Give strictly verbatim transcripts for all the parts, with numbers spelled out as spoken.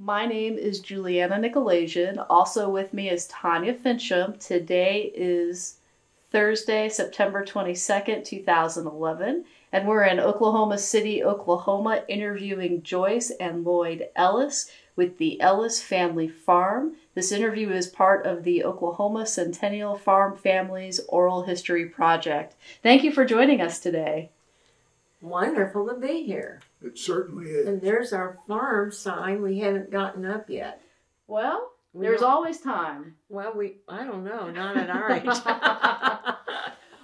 My name is Juliana Nykolaiszyn. Also with me is Tanya Finchum. Today is Thursday, September twenty-second, two thousand eleven, and we're in Oklahoma City, Oklahoma, interviewing Joyce and Lloyd Ellis with the Ellis Family Farm. This interview is part of the Oklahoma Centennial Farm Families Oral History Project. Thank you for joining us today. Wonderful to be here. It certainly is. And there's our farm sign we haven't gotten up yet. Well, we there's don't. always time. Well, we I don't know, not at our age.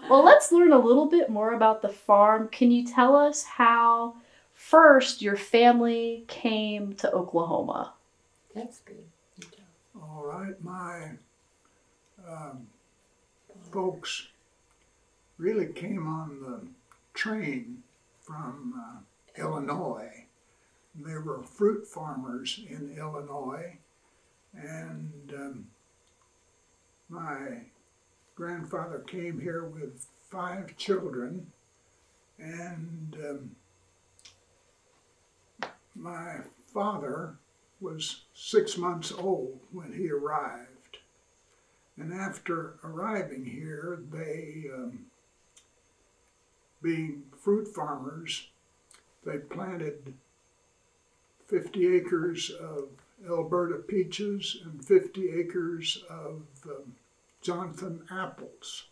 Well, let's learn a little bit more about the farm. Can you tell us how first your family came to Oklahoma? That's good. All right, my um, folks really came on the train from uh, Illinois. They were fruit farmers in Illinois, and um, my grandfather came here with five children, and um, my father was six months old when he arrived. And after arriving here, they, um, being fruit farmers, they planted fifty acres of Alberta peaches and fifty acres of um, Jonathan apples.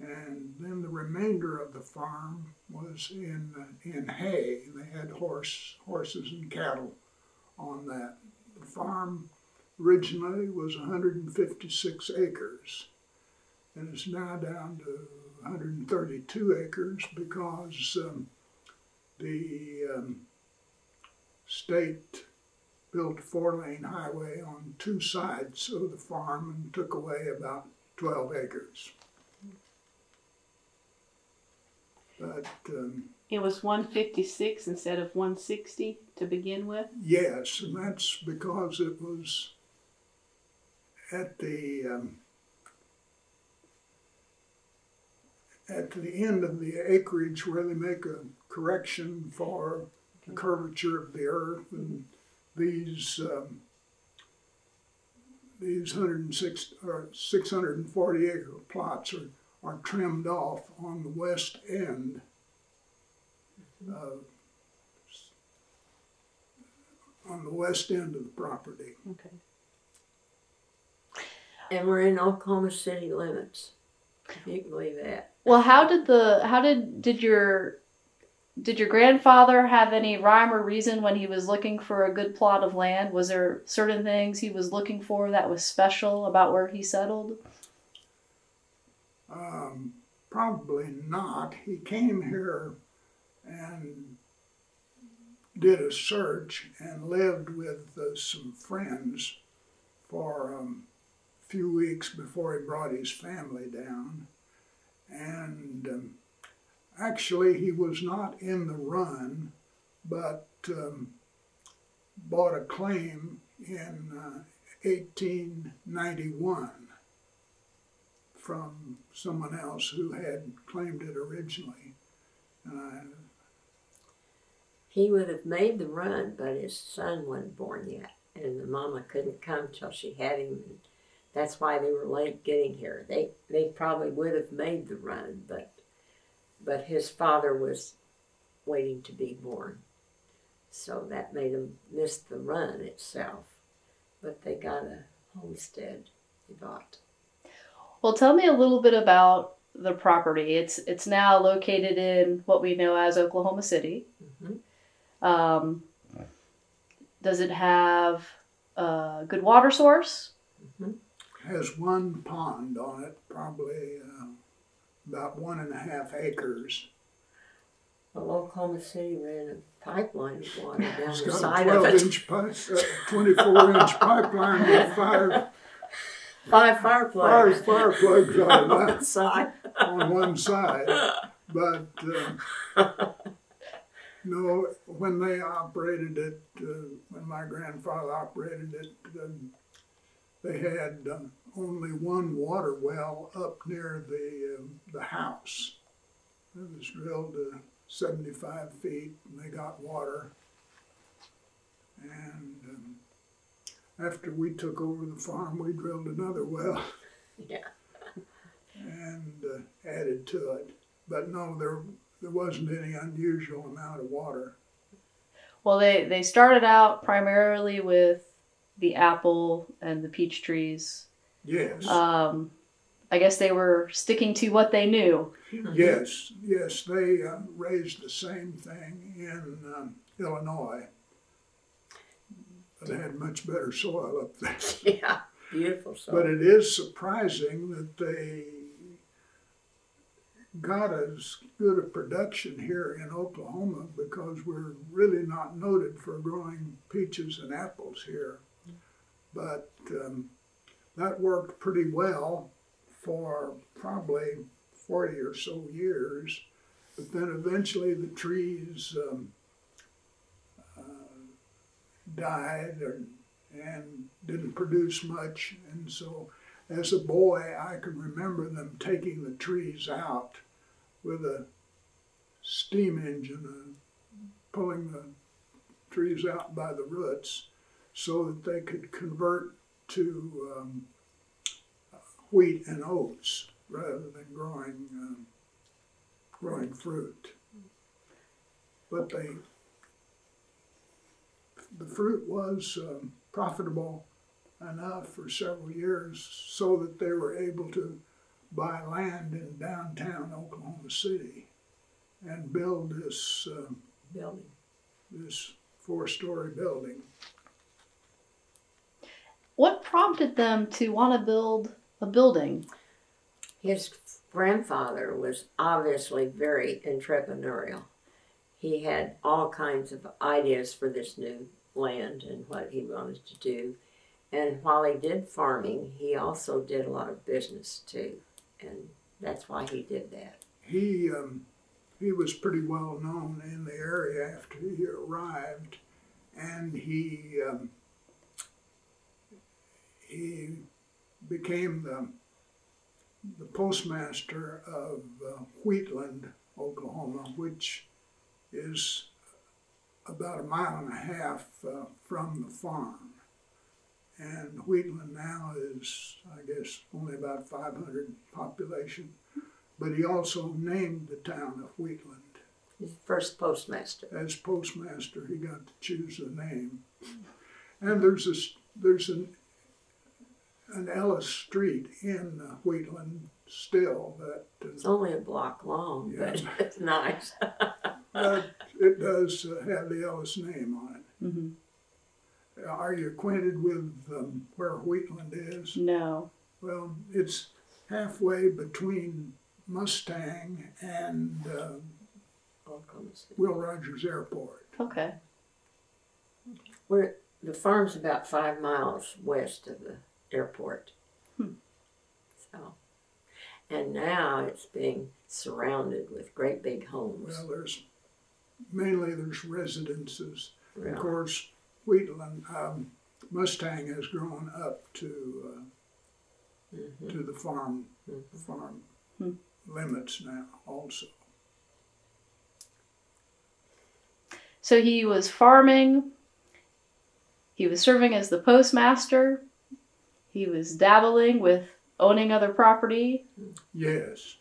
And then the remainder of the farm was in, in hay. They had horse, horses and cattle on that. The farm originally was one hundred fifty-six acres, and it's now down to one hundred thirty-two acres because um, the um, state built a four-lane highway on two sides of the farm and took away about twelve acres. But um, it was one fifty-six instead of one sixty to begin with? Yes, and that's because it was at the um, at the end of the acreage where they make a correction for the curvature of the earth, and these um, these six hundred forty acre plots are are trimmed off on the west end, uh, on the west end of the property. Okay. And we're in Oklahoma city limits, if you can believe that. Well, how did the how did did your did your grandfather have any rhyme or reason when he was looking for a good plot of land? Was there certain things he was looking for that was special about where he settled? Um, probably not. He came here and did a search and lived with uh, some friends for um, a few weeks before he brought his family down. And um, actually he was not in the run, but um, bought a claim in uh, eighteen ninety-one. From someone else who had claimed it originally. Uh, he would have made the run, but his son wasn't born yet, and the mama couldn't come till she had him. And that's why they were late getting here. They they probably would have made the run, but but his father was waiting to be born, so that made him miss the run itself. But they got a homestead he bought. Well, tell me a little bit about the property. It's it's now located in what we know as Oklahoma City. Mm-hmm. Um, does it have a good water source? Mm-hmm. It has one pond on it, probably uh, about one and a half acres. Well, Oklahoma City ran a pipeline of water down it's the side of it. It's got a twenty-four inch pipeline with five... Five fireplaces. Fire, fire plugs on, on one side. On one side, but uh, no. When they operated it, uh, when my grandfather operated it, uh, they had uh, only one water well up near the uh, the house. It was drilled to seventy-five feet, and they got water. And um, after we took over the farm, we drilled another well. Yeah. And uh, added to it. But no, there there wasn't any unusual amount of water. Well, they, they started out primarily with the apple and the peach trees. Yes. Um, I guess they were sticking to what they knew. Yes, yes. They uh, raised the same thing in um, Illinois. They had much better soil up there. Yeah, beautiful soil. But it is surprising that they got as good a production here in Oklahoma, because we're really not noted for growing peaches and apples here. But um, that worked pretty well for probably forty or so years. But then eventually the trees um, uh, died or, and didn't produce much. And so as a boy, I can remember them taking the trees out with a steam engine and pulling the trees out by the roots so that they could convert to um, wheat and oats rather than growing um, growing fruit. But they, the fruit was um, profitable enough for several years so that they were able to buy land in downtown Oklahoma City and build this um, building, this four-story building. What prompted them to want to build a building? His grandfather was obviously very entrepreneurial. He had all kinds of ideas for this new land and what he wanted to do. And while he did farming, he also did a lot of business too. And that's why he did that. He, um, he was pretty well known in the area after he arrived. And he, um, he became the, the postmaster of uh, Wheatland, Oklahoma, which is about a mile and a half uh, from the farm. And Wheatland now is, I guess, only about five hundred population. But he also named the town of Wheatland. His first postmaster. As postmaster, he got to choose the name. And there's this, there's an an Ellis Street in Wheatland still. That uh, it's only a block long, yeah. But it's nice. But it does uh, have the Ellis name on it. Mm-hmm. Are you acquainted with um, where Wheatland is? No. Well, it's halfway between Mustang and uh, Will Rogers Airport. Okay. We're, the farm's about five miles west of the airport. Hmm. So, and now it's being surrounded with great big homes. Well, there's mainly there's residences, really? Of course. Wheatland, um, Mustang has grown up to uh, mm-hmm. to the farm mm-hmm. farm mm-hmm. limits now also. So he was farming, he was serving as the postmaster, he was dabbling with owning other property. Yes.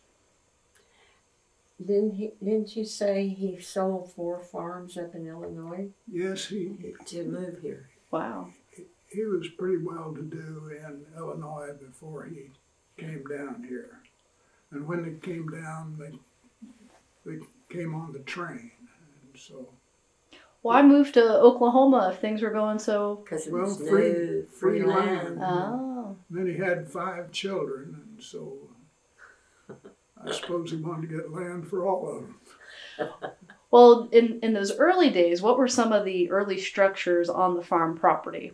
Didn't, he, didn't you say he sold four farms up in Illinois? Yes, he... To move here. Wow. He, he was pretty well-to-do in Illinois before he came down here. And when they came down, they, they came on the train, and so... Why well, move to Oklahoma if things were going so... Because it was well, free, new, free, free land. land. Oh. Then he had five children, and so... I suppose he wanted to get land for all of them. Well, in, in those early days, what were some of the early structures on the farm property?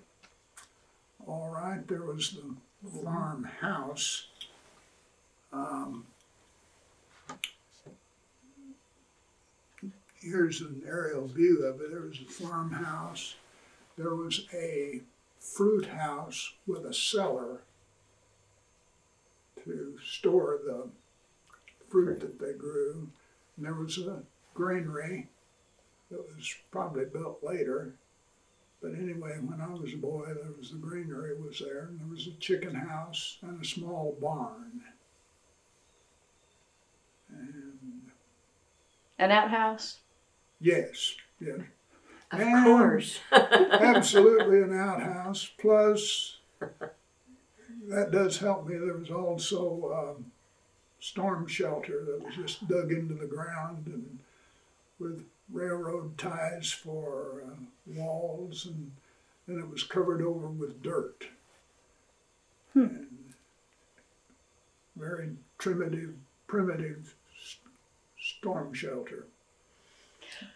All right, there was the farmhouse. Um, here's an aerial view of it. There was a farmhouse. There was a fruit house with a cellar to store the fruit that they grew, and there was a granary that was probably built later, But anyway, when I was a boy, there was the greenery was there, and there was a chicken house and a small barn. And an outhouse? Yes, yes. Of and course. Absolutely an outhouse. Plus, that does help me. There was also um, storm shelter that was just dug into the ground and with railroad ties for uh, walls, and then it was covered over with dirt. Hmm. And very primitive, primitive st storm shelter.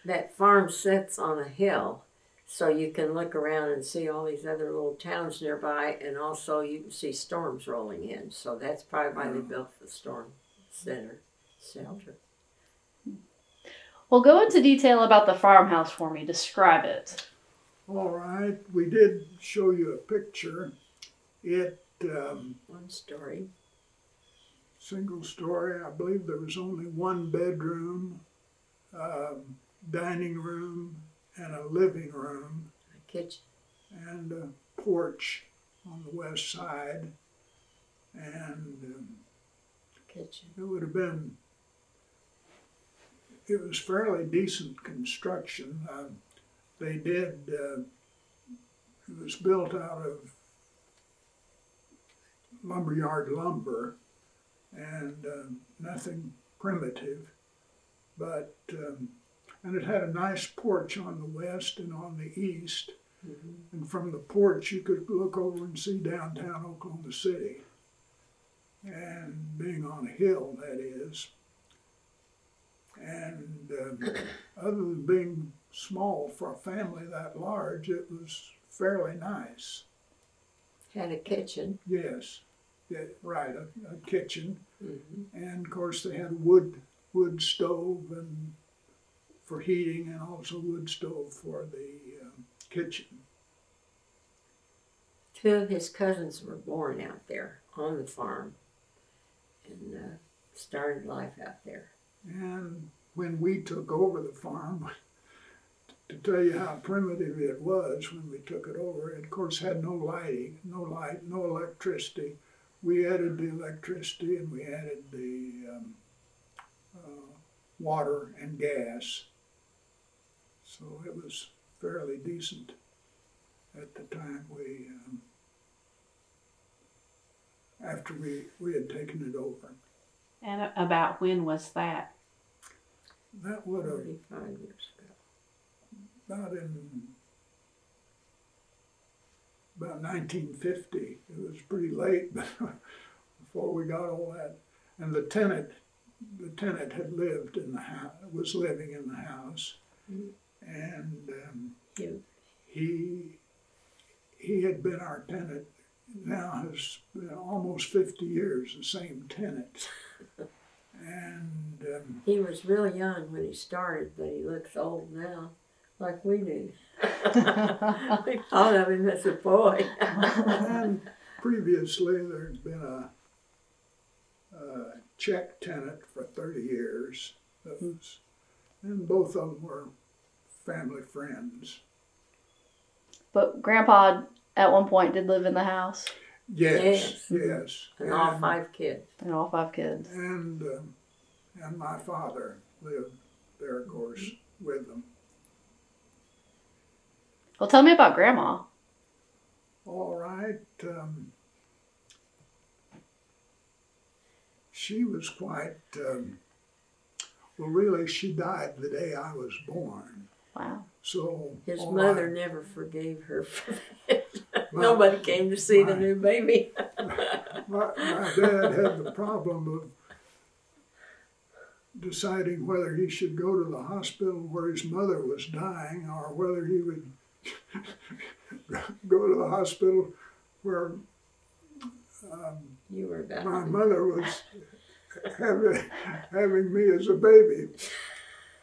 That farm sits on a hill, so you can look around and see all these other little towns nearby, and also you can see storms rolling in, so that's probably why they built the storm center shelter. Well, go into detail about the farmhouse for me. Describe it. All right. We did show you a picture. It... Um, one story. Single story. I believe there was only one bedroom, uh, dining room, and a living room. A kitchen. And a porch on the west side. And... Um, kitchen. It would have been... It was fairly decent construction. Uh, they did, uh, it was built out of lumberyard lumber and uh, nothing primitive, but, um, and it had a nice porch on the west and on the east. Mm-hmm. And from the porch you could look over and see downtown Oklahoma City, and being on a hill, that is. And uh, other than being small for a family that large, it was fairly nice. Had a kitchen. Yes, yeah, right, a, a kitchen. Mm-hmm. And of course they had wood wood stove and for heating, and also wood stove for the um, kitchen. Two of his cousins were born out there on the farm and uh, started life out there. And when we took over the farm, to tell you how primitive it was when we took it over, it of course had no lighting, no light, no electricity. We added the electricity, and we added the um, uh, water and gas. So it was fairly decent at the time we, um, after we, we had taken it over. And about when was that? That would have thirty-five years ago. About in about nineteen fifty. It was pretty late before we got all that. And the tenant, the tenant had lived in the house, was living in the house, mm-hmm. and um, yeah. he he had been our tenant. Now has been almost fifty years. The same tenant. And um, he was real young when he started, but he looks old now, like we do. We thought of him as a boy. And previously, there had been a, a Czech tenant for thirty years, that was, and both of them were family friends. But Grandpa, at one point, did live in the house. Yes, yes, yes. And, and all five kids. And all five kids. And um, and my father lived there, of course, mm-hmm. with them. Well, tell me about Grandma. All right. Um, she was quite, um, well, really, she died the day I was born. Wow. So his mother I, never forgave her for that. My, Nobody came to see my, the new baby. my, my dad had the problem of deciding whether he should go to the hospital where his mother was dying, or whether he would go to the hospital where um, you were dying. My mother was having, having me as a baby.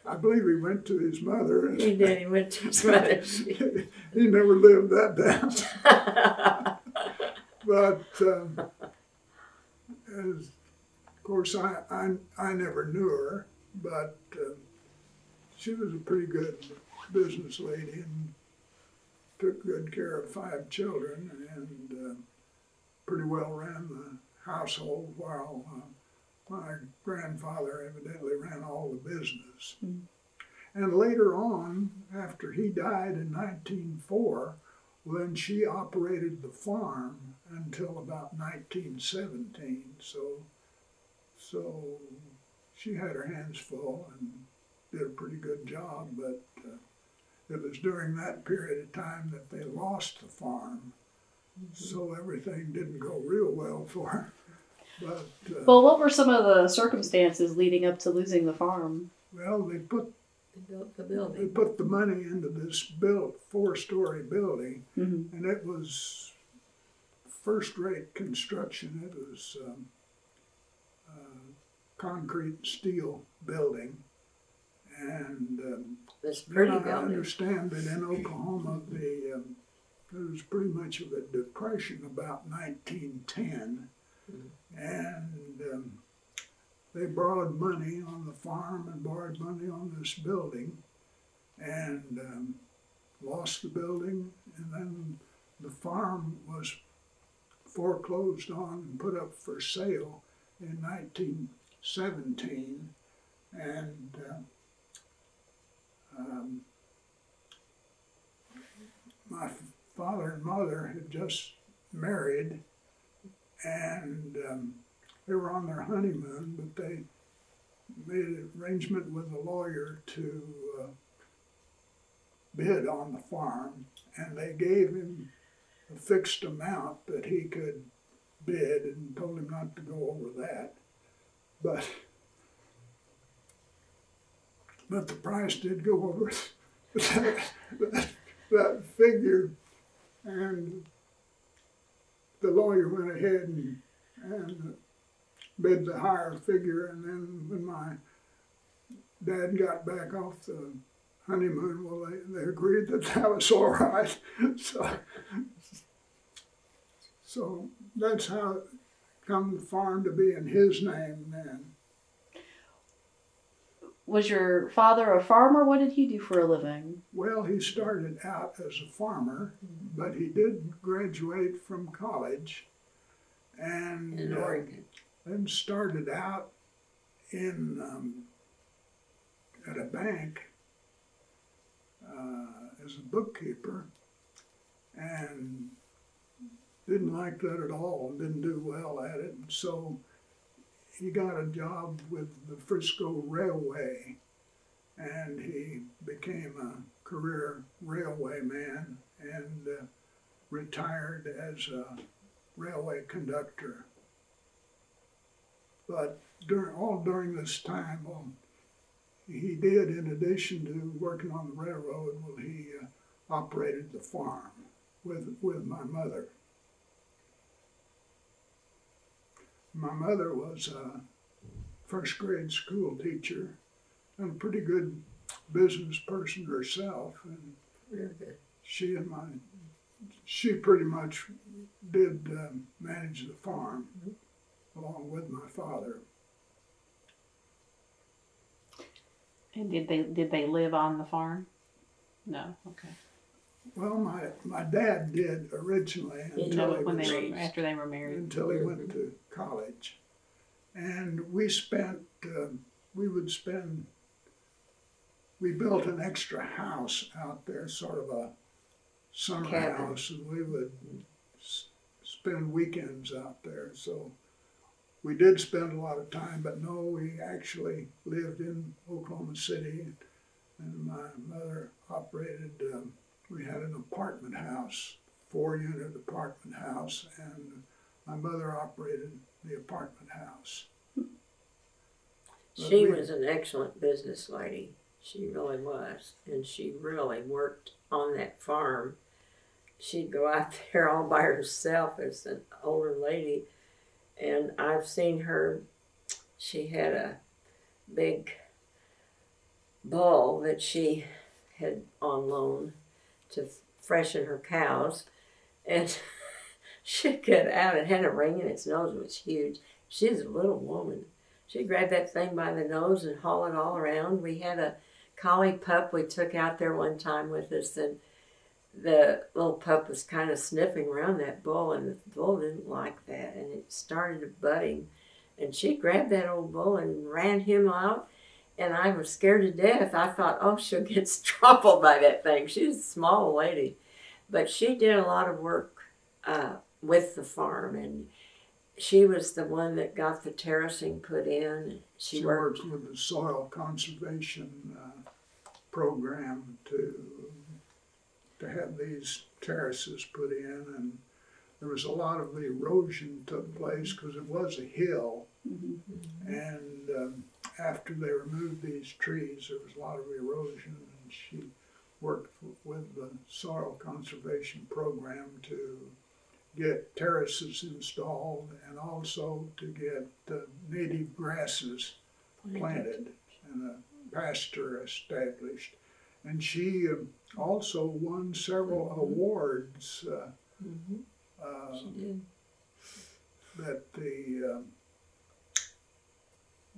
I believe he went to his mother. He did, he went to his mother. He never lived that down. But, um, as, of course, I, I, I never knew her, but um, she was a pretty good business lady, and took good care of five children and uh, pretty well ran the household while uh, my grandfather evidently ran all the business. Mm. And later on, after he died in nineteen oh four, well, then she operated the farm until about nineteen seventeen. So, so she had her hands full and did a pretty good job, but uh, it was during that period of time that they lost the farm. Mm-hmm. So everything didn't go real well for her. But, uh, well, what were some of the circumstances leading up to losing the farm? Well, they put They built the building. They put the money into this built four-story building, mm-hmm. and it was first-rate construction. It was um, uh, concrete and steel building, and um, it's pretty building. I understand that in Oklahoma, the um, there was pretty much of a depression about nineteen ten, mm-hmm. and um, they borrowed money on the farm and borrowed money on this building and um, lost the building, and then the farm was foreclosed on and put up for sale in nineteen seventeen, and uh, um, my father and mother had just married, and um, they were on their honeymoon, but they made an arrangement with a lawyer to uh, bid on the farm, and they gave him a fixed amount that he could bid and told him not to go over that. But, but the price did go over that, that, that figure, and the lawyer went ahead and, and bid the higher figure, and then when my dad got back off the honeymoon, well, they, they agreed that that was all right. So, so that's how it come the farm to be in his name then. Was your father a farmer? What did he do for a living? Well, he started out as a farmer, but he did graduate from college, and in Oregon. Uh, Then started out in um, at a bank uh, as a bookkeeper, and didn't like that at all, didn't do well at it. And so he got a job with the Frisco Railway, and he became a career railway man and uh, retired as a railway conductor. But during, all during this time, well, he did, in addition to working on the railroad, well, he uh, operated the farm with, with my mother. My mother was a first grade school teacher and a pretty good business person herself. And okay. she and my, she pretty much did um, manage the farm. Mm-hmm. Along with my father. And did they did they live on the farm? No. Okay. Well, my my dad did originally until no, when was, they were, after they were married. Until he went to college, and we spent uh, we would spend. We built an extra house out there, sort of a summer cabin. House, and we would s spend weekends out there. So. We did spend a lot of time, but no, we actually lived in Oklahoma City, and my mother operated, um, we had an apartment house, four-unit apartment house, and my mother operated the apartment house. But she we, was an excellent business lady. She really was, and she really worked on that farm. She'd go out there all by herself as an older lady. And I've seen her, she had a big bull that she had on loan to freshen her cows. And she'd get out, it had a ring in its nose, it was huge. She was a little woman. She'd grab that thing by the nose and haul it all around. We had a collie pup we took out there one time with us, and the little pup was kind of sniffing around that bull, and the bull didn't like that, and it started butting. And she grabbed that old bull and ran him out, and I was scared to death. I thought, oh, she'll get trampled by that thing. She's a small lady. But she did a lot of work uh, with the farm, and she was the one that got the terracing put in. She, she worked with the soil conservation uh, program to to have these terraces put in, and there was a lot of erosion took place because it was a hill. Mm-hmm. And um, after they removed these trees, there was a lot of erosion, and she worked with the soil conservation program to get terraces installed and also to get uh, native grasses planted and a pasture established. And she uh, also won several mm-hmm. awards uh, mm-hmm. uh, she did. that the, uh,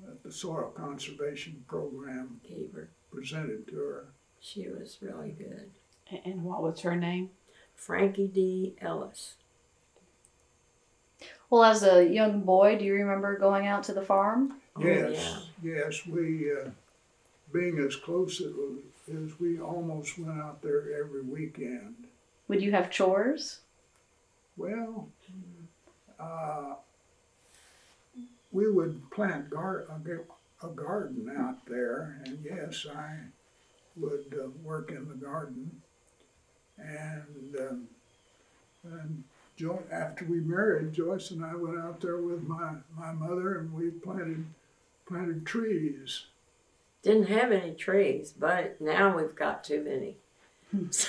that the soil conservation program gave her. presented to her. She was really good. And what was her name? Frankie D. Ellis. Well, as a young boy, do you remember going out to the farm? Yes, yeah. yes. We, uh, being as close as we almost went out there every weekend. Would you have chores? Well, uh, we would plant gar a garden out there, and yes, I would uh, work in the garden. And, um, and Jo after we married, Joyce and I went out there with my, my mother, and we planted planted trees. Didn't have any trees, but now we've got too many. So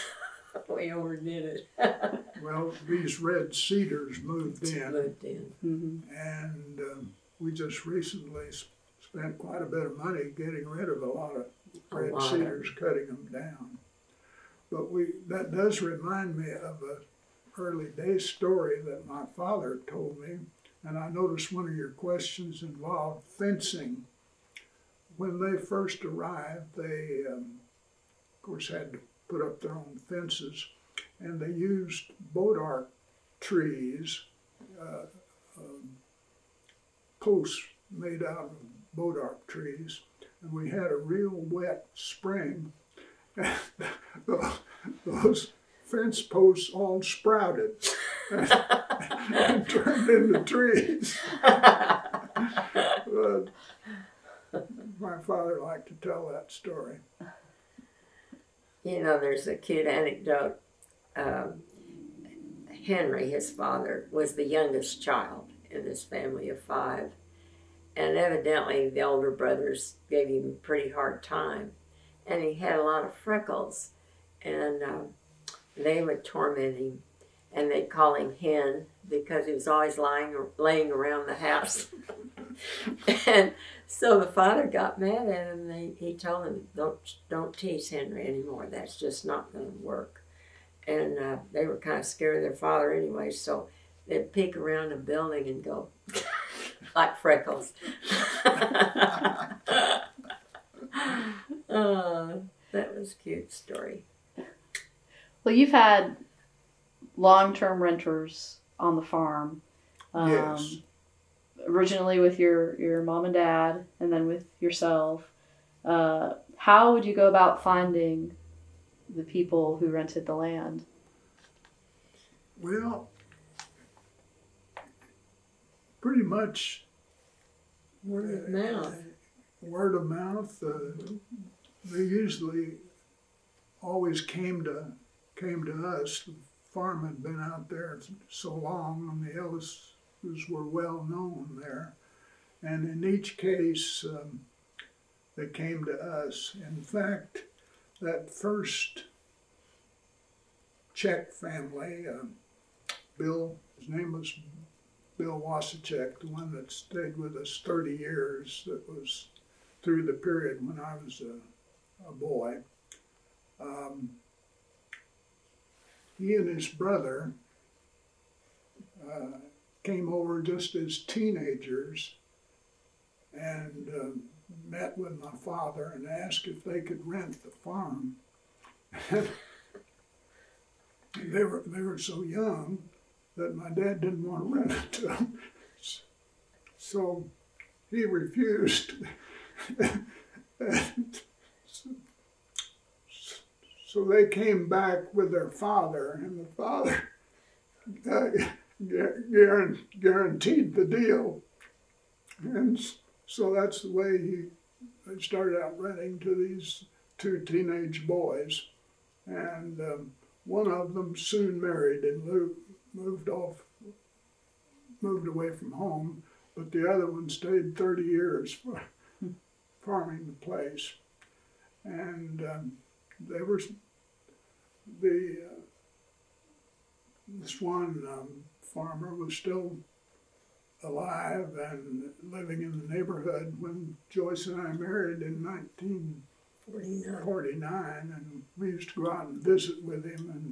we overdid it. Well, these red cedars moved in. Moved in. Mm-hmm. And um, we just recently spent quite a bit of money getting rid of a lot of red lot cedars, of cutting them down. But we that does remind me of a early day story that my father told me, and I noticed one of your questions involved fencing. When they first arrived, they um, of course had to put up their own fences, and they used bodark trees, uh, um, posts made out of bodark trees, and we had a real wet spring. Those fence posts all sprouted and, and turned into trees. But my father liked to tell that story. You know, there's a cute anecdote. Um, Henry, his father, was the youngest child in this family of five, and evidently the older brothers gave him a pretty hard time, and he had a lot of freckles, and um, they would torment him, and they'd call him Hen because he was always lying, laying around the house. And so the father got mad at him, and he told him, don't, don't tease Henry anymore. That's just not going to work. And uh, they were kind of scared of their father anyway, so they'd peek around the building and go, like freckles. Oh, that was a cute story. Well, you've had long-term renters on the farm, um, yes. originally with your, your mom and dad, and then with yourself. Uh, how would you go about finding the people who rented the land? Well, pretty much word of mouth. Word of mouth. Uh, they usually always came to... came to us. The farm had been out there so long, and the Ellises were well known there. And in each case, um, they came to us. In fact, that first Czech family, um, Bill, his name was Bill Wasicek, the one that stayed with us thirty years, that was through the period when I was a, a boy. Um, He and his brother uh, came over just as teenagers and uh, met with my father and asked if they could rent the farm. they were they were so young that my dad didn't want to rent it to them. So he refused. And so they came back with their father, and the father uh, guaranteed the deal. And so that's the way he I started out renting to these two teenage boys, and um, one of them soon married and moved, moved off, moved away from home, but the other one stayed thirty years for farming the place. And um, they were the uh, this one um, farmer was still alive and living in the neighborhood when Joyce and I married in nineteen forty-nine, and we used to go out and visit with him, and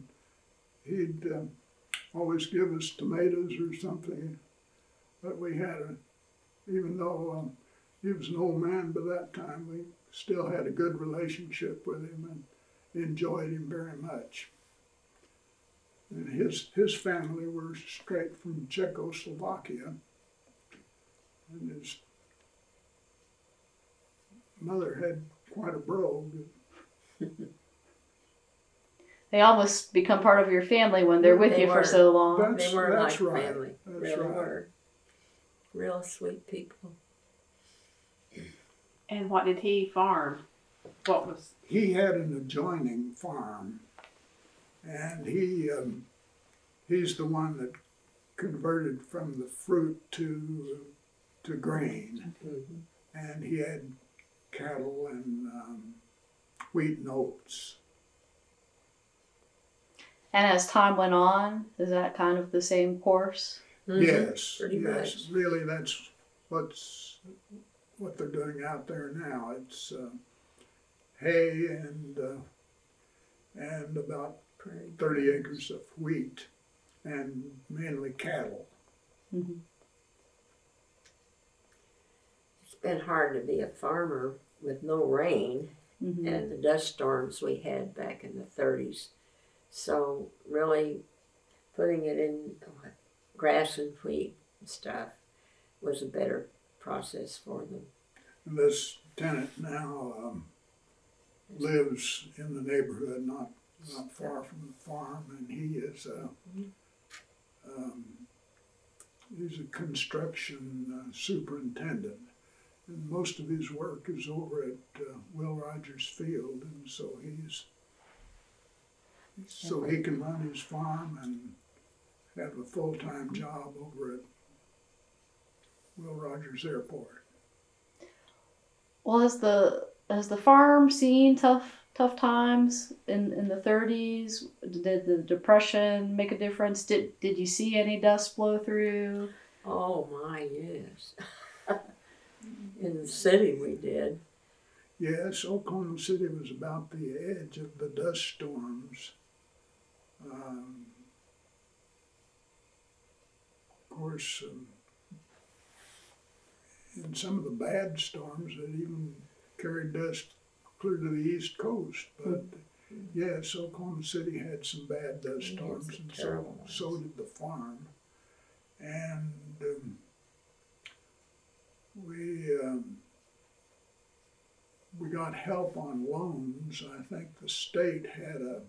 he'd uh, always give us tomatoes or something. But we had a, even though um, he was an old man by that time, we still had a good relationship with him and enjoyed him very much. And his, his family were straight from Czechoslovakia, and his mother had quite a brogue. They almost become part of your family when they're with they you were. for so long. That's, they were that's like right. family. That's really right. were. Real sweet people. And what did he farm? What was he had an adjoining farm, and he um, he's the one that converted from the fruit to to grain, mm-hmm. and he had cattle and um, wheat and oats. And as time went on, is that kind of the same course? Mm-hmm. Yes, pretty yes. Much. Really, that's what's. what they're doing out there now. It's uh, hay and uh, and about thirty acres of wheat, and mainly cattle. Mm-hmm. It's been hard to be a farmer with no rain, mm-hmm. and the dust storms we had back in the thirties. So really putting it in grass and wheat and stuff was a better process for them. And this tenant now um, lives in the neighborhood, not not far from the farm, and he is a, um, he's a construction uh, superintendent, and most of his work is over at uh, Will Rogers Field, and so he's so he can run his farm and have a full-time job over at Will Rogers Airport. Well, has the has the farm seen tough tough times in in the thirties? Did the Depression make a difference? Did did you see any dust blow through? Oh my, yes. In the city we did. Yes, Oklahoma City was about the edge of the dust storms. Um, of course. Um, In some of the bad storms that even carried dust clear to the East Coast. But yes, Oklahoma City had some bad dust storms, and so, so did the farm. And um, we, um, we got help on loans. I think the state had a,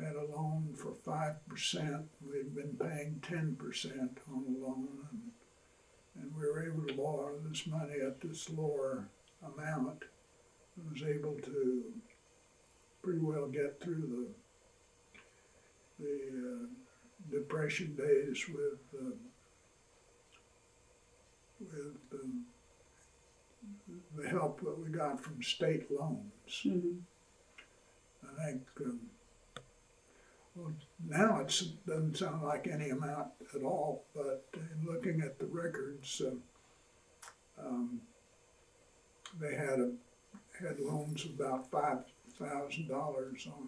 had a loan for five percent. We'd been paying ten percent on a loan. And, And we were able to borrow this money at this lower amount, and was able to pretty well get through the the uh, Depression days with um, with um, the help that we got from state loans. Mm-hmm. I think. Um, Well, now it doesn't sound like any amount at all, but in looking at the records, um, um, they had a, had loans of about five thousand dollars on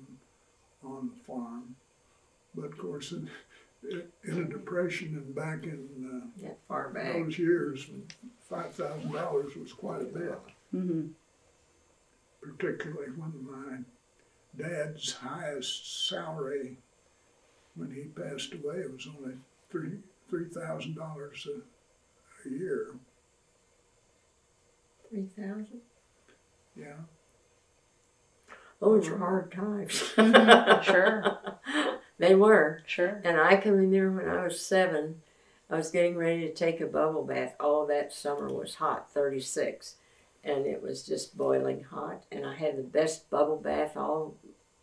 on the farm. But of course, in, in a depression and back in uh, yeah, far back. those years, five thousand dollars was quite a bit, mm-hmm. particularly when my dad's highest salary when he passed away, it was only three three thousand dollars a year. Three thousand. Yeah. Those were hard times. Sure. They were. Sure. And I can remember when I was seven, I was getting ready to take a bubble bath. All that summer was hot, thirty-six. And it was just boiling hot. And I had the best bubble bath all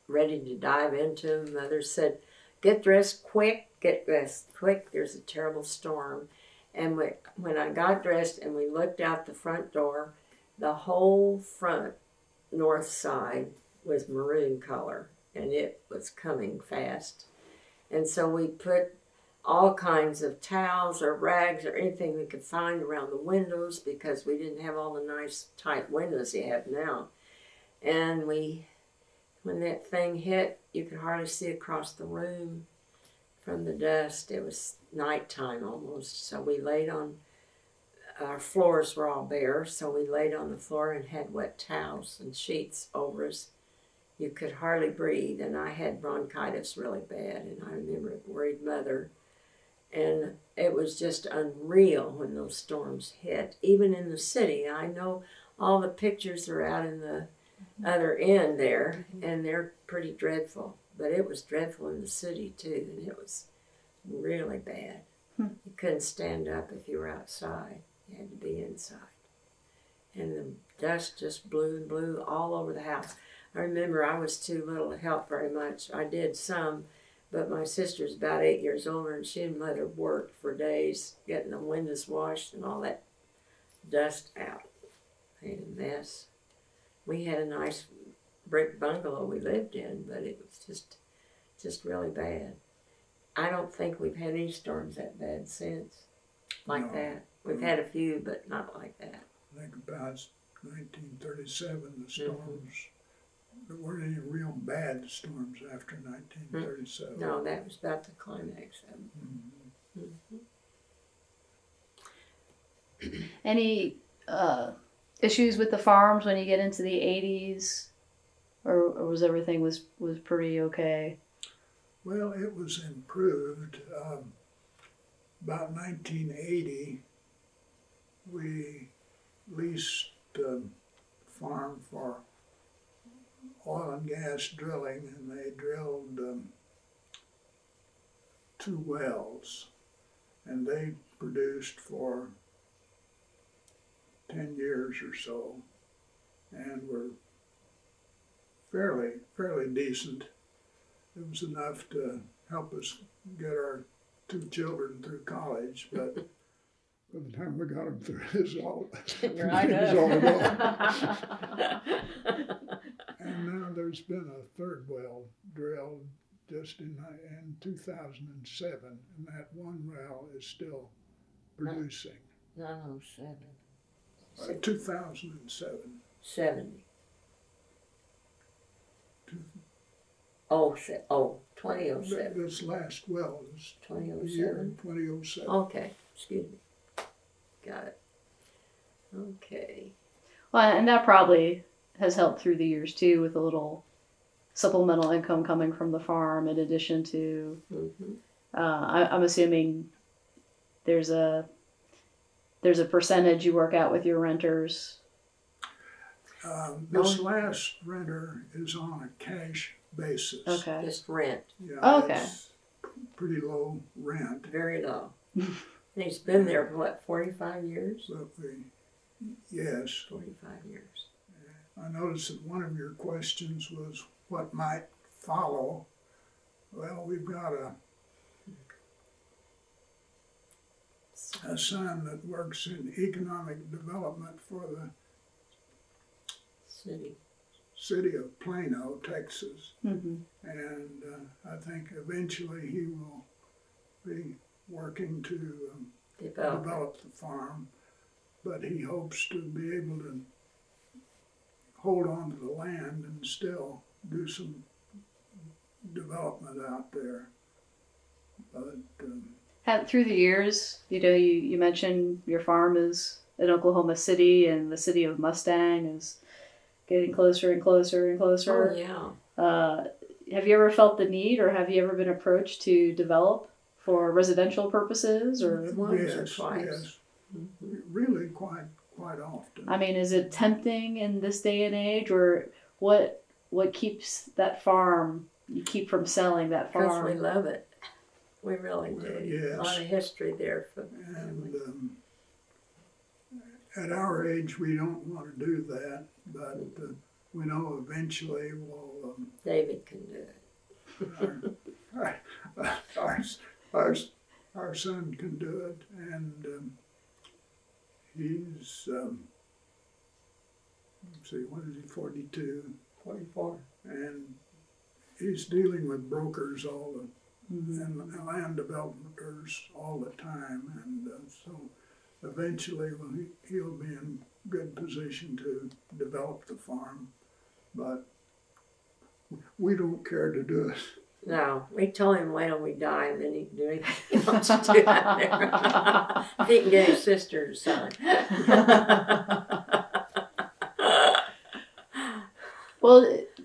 ready to dive into. Mother said, get dressed quick, get dressed quick. There's a terrible storm. And we, when I got dressed and we looked out the front door, the whole front north side was maroon color, and it was coming fast. And so we put all kinds of towels or rags or anything we could find around the windows, because we didn't have all the nice tight windows you have now. And we, when that thing hit, you could hardly see across the room from the dust. It was nighttime almost, so we laid on, our floors were all bare, so we laid on the floor and had wet towels and sheets over us. You could hardly breathe, and I had bronchitis really bad, and I remember it worried Mother. And it was just unreal when those storms hit, even in the city. I know all the pictures are out in the mm-hmm. other end there, mm-hmm. and they're pretty dreadful, but it was dreadful in the city too, and it was really bad. Hmm. You couldn't stand up if you were outside. You had to be inside. And the dust just blew and blew all over the house. I remember I was too little to help very much. I did some, but my sister's about eight years older, and she and Mother worked for days getting the windows washed and all that dust out. Made a mess. We had a nice brick bungalow we lived in, but it was just, just really bad. I don't think we've had any storms that bad since, like no. that. We've mm-hmm. had a few, but not like that. I think about nineteen thirty-seven, the storms. Mm-hmm. There weren't any real bad storms after nineteen thirty-seven. No, that was about the climax of it. Mm-hmm. Mm-hmm. Any uh, issues with the farms when you get into the eighties, or, or was everything was was pretty okay? Well, it was improved. Um, about nineteen eighty, we leased a farm for oil and gas drilling, and they drilled um, two wells, and they produced for ten years or so, and were fairly, fairly decent. It was enough to help us get our two children through college, but by the time we got them through, it was all, it was all gone. And now there's been a third well drilled just in, in two thousand seven, and that one well is still producing. nine oh seven. Uh, two thousand seven. seventy. Two, oh, se oh, twenty oh seven. This last well is twenty oh seven. twenty oh seven. Okay, excuse me. Got it. Okay. Well, and that probably has helped through the years too, with a little supplemental income coming from the farm in addition to, mm-hmm. uh, I, I'm assuming there's a, there's a percentage you work out with your renters. Um, this oh. last renter is on a cash basis. Okay. Just rent. Yeah, oh, okay. Pretty low rent. Very low. And he's been there for, what, forty-five years? Well, we, yes. forty-five years. I noticed that one of your questions was what might follow. Well, we've got a, a son that works in economic development for the city, city of Plano, Texas. Mm-hmm. And uh, I think eventually he will be working to um, develop. develop the farm, but he hopes to be able to hold on to the land and still do some development out there. But um, Have, through the years, you know, you, you mentioned your farm is in Oklahoma City, and the city of Mustang is getting closer and closer and closer. Oh, yeah. Uh, have you ever felt the need, or have you ever been approached to develop for residential purposes or loans or tribes? Yes, yes. Really quite quite often. I mean, is it tempting in this day and age, or what what keeps that farm, you keep from selling that farm? Because we love it. We really well, do. Yes. A lot of history there for the family. And, um, at our age, we don't want to do that, but uh, we know eventually we'll... Um, David can do it. our, our, our, our, our son can do it, and um, he's, um, let's see, what is he, forty-two? forty-four. And he's dealing with brokers all the, mm-hmm. and land developers all the time, and uh, so... Eventually, well, he, he'll be in good position to develop the farm, but we don't care to do it. No, we told him wait till we die, and then he can do anything he wants to do out there. He can get his sister to sign. Well,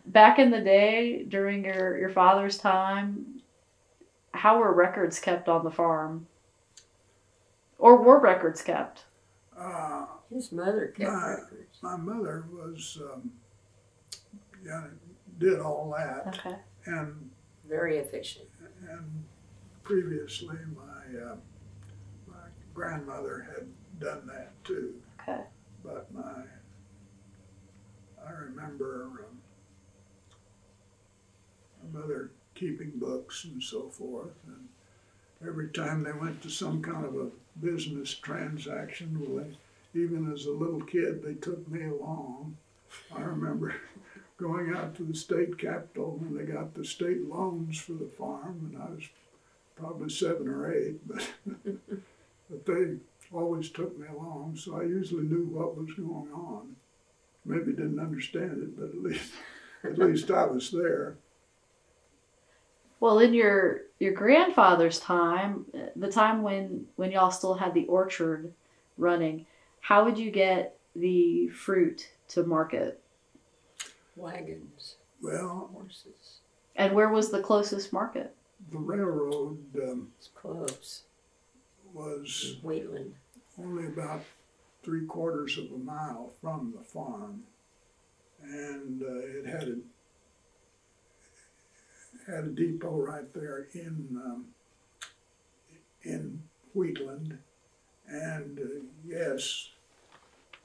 back in the day, during your, your father's time, how were records kept on the farm? Or were records kept? Uh, His mother kept my, records. My mother was, um, yeah, did all that. Okay. And very efficient. And previously, my uh, my grandmother had done that too. Okay. But my, I remember um, my mother keeping books and so forth, and every time they went to some kind of a business transaction, well, they, even as a little kid, they took me along. I remember going out to the state capitol when they got the state loans for the farm, and I was probably seven or eight, but, but they always took me along, so I usually knew what was going on. Maybe didn't understand it, but at least, at least I was there. Well, in your your grandfather's time, the time when when y'all still had the orchard running, how would you get the fruit to market? Wagons. Well, horses. And where was the closest market? The railroad. Um, it's close. Was Wheatland. Only about three quarters of a mile from the farm, and uh, it had a. had a depot right there in um, in Wheatland, and uh, yes,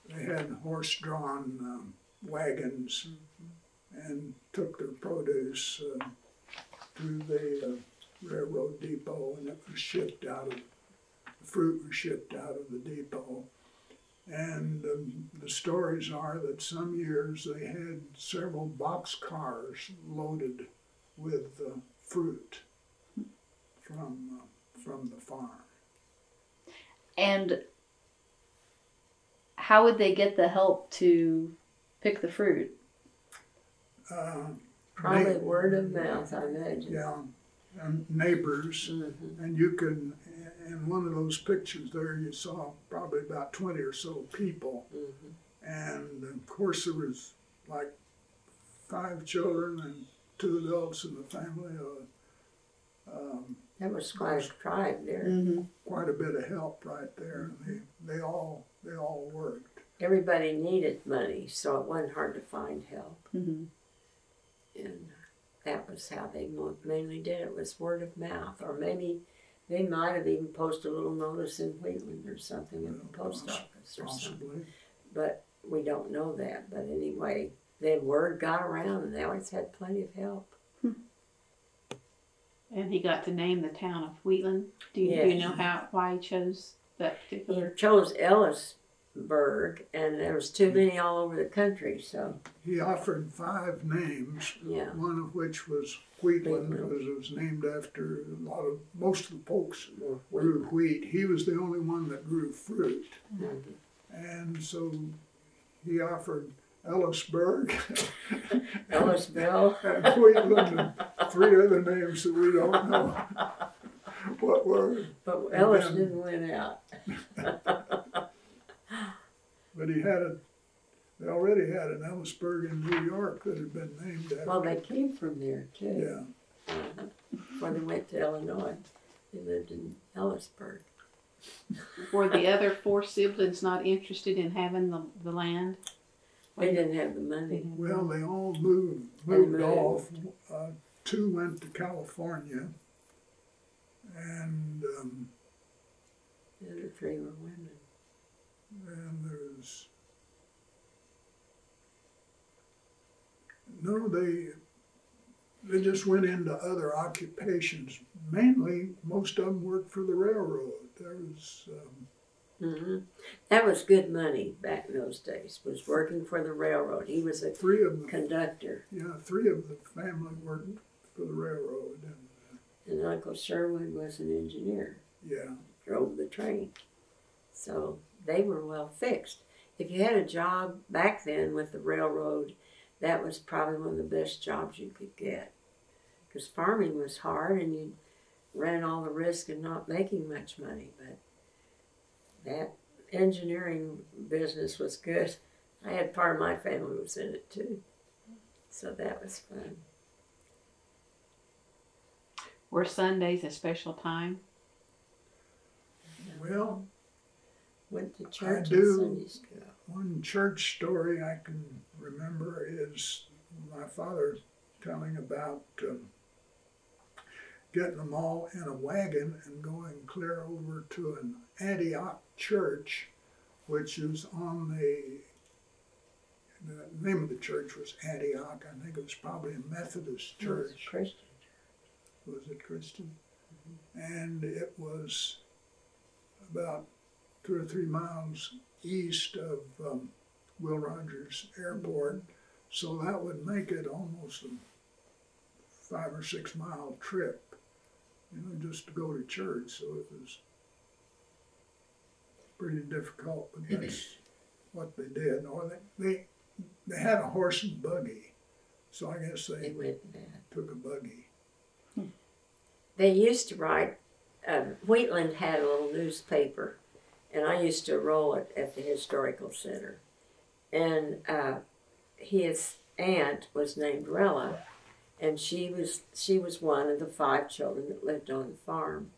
they had horse-drawn um, wagons and took their produce uh, to the uh, railroad depot, and it was shipped out of, the fruit was shipped out of the depot. And um, the stories are that some years they had several box cars loaded with uh, fruit from uh, from the farm. And how would they get the help to pick the fruit? Uh, Probably word of mouth, I imagine. Yeah, and neighbors, mm-hmm. and you can. In one of those pictures there, you saw probably about twenty or so people, mm-hmm. and of course there was like five children and two adults in the family. Uh, um, that was quite a tribe there. Mm-hmm. Quite a bit of help right there. And they, they all they all worked. Everybody needed money, so it wasn't hard to find help. Mm-hmm. And that was how they mainly did it, was word of mouth, or maybe they might have even posted a little notice in Wheatland or something, in the post office or possibly. Something. But we don't know that. But anyway. Then word got around, and they always had plenty of help. And he got to name the town of Wheatland. Do you, yes. do you know how why he chose that particular? He chose Ellisburg, and there was too many all over the country, so. He offered five names, yeah. one of which was Wheatland, because it was named after a lot of, most of the folks grew wheat. He was the only one that grew fruit. Mm-hmm. And so he offered Ellisburg, Ellis Bell, and Wheatland, and three other names that we don't know what were. But Ellis then, didn't win out. But he had a, They already had an Ellisburg in New York that had been named after. Well, they came from there too. Yeah. Before they went to Illinois, they lived in Ellisburg. Were the other four siblings not interested in having the, the land? They didn't have the money. Well, they all moved, moved, moved. off. Uh, two went to California, and um, the other three were women. And there's no, they they just went into other occupations. Mainly, most of them worked for the railroad. There was. Um, Mm-hmm. That was good money back in those days, was working for the railroad. He was a three of them, conductor. Yeah, three of the family worked for the railroad. And, uh, and Uncle Sherwin was an engineer. Yeah. Drove the train. So they were well fixed. If you had a job back then with the railroad, that was probably one of the best jobs you could get. Because farming was hard and you ran all the risk of not making much money, but that engineering business was good. I had part of my family was in it too. So that was fun. Were Sundays a special time? Well, went to church I do. Sunday school. One church story I can remember is my father telling about um, getting them all in a wagon and going clear over to an Antioch church, which is on the, the name of the church was Antioch. I think it was probably a Methodist church. It was a Christian. Was it Christian? Mm-hmm. And it was about two or three miles east of um, Will Rogers Airport, so that would make it almost a five or six mile trip, you know, just to go to church. So it was pretty difficult, but that's what they did. Or they, they they had a horse and buggy, so I guess they, they went took a buggy. Hmm. They used to write. Uh, Wheatland had a little newspaper, and I used to roll it at the historical center. And uh, his aunt was named Rella, and she was she was one of the five children that lived on the farm.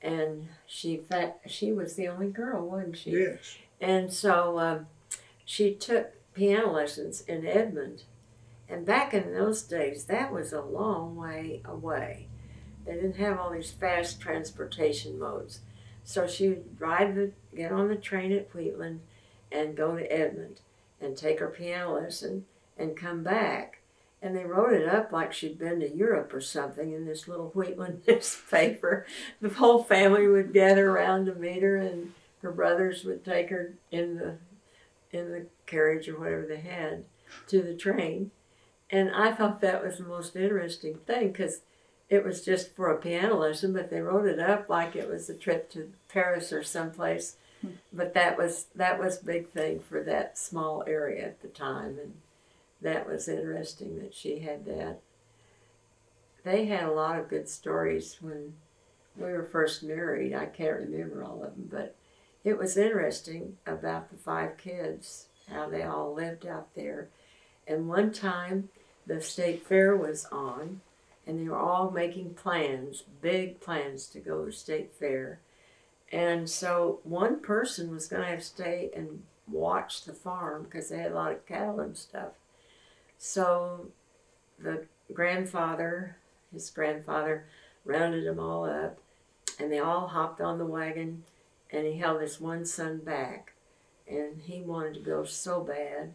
And she she was the only girl, wasn't she? Yes. And so um, she took piano lessons in Edmond. And back in those days, that was a long way away. They didn't have all these fast transportation modes. So she would ride the, get on the train at Wheatland and go to Edmond and take her piano lesson and come back. And they wrote it up like she'd been to Europe or something in this little Wheatland newspaper. The whole family would gather around to meet her, and her brothers would take her in the in the carriage or whatever they had to the train. And I thought that was the most interesting thing, because it was just for a piano lesson, but they wrote it up like it was a trip to Paris or someplace. But that was that was a big thing for that small area at the time. And that was interesting that she had that. They had a lot of good stories when we were first married. I can't remember all of them, but it was interesting about the five kids, how they all lived out there. And one time the state fair was on, and they were all making plans, big plans to go to the state fair. And so one person was going to have to stay and watch the farm because they had a lot of cattle and stuff. So the grandfather, his grandfather, rounded them all up, and they all hopped on the wagon, and he held his one son back, and he wanted to go so bad,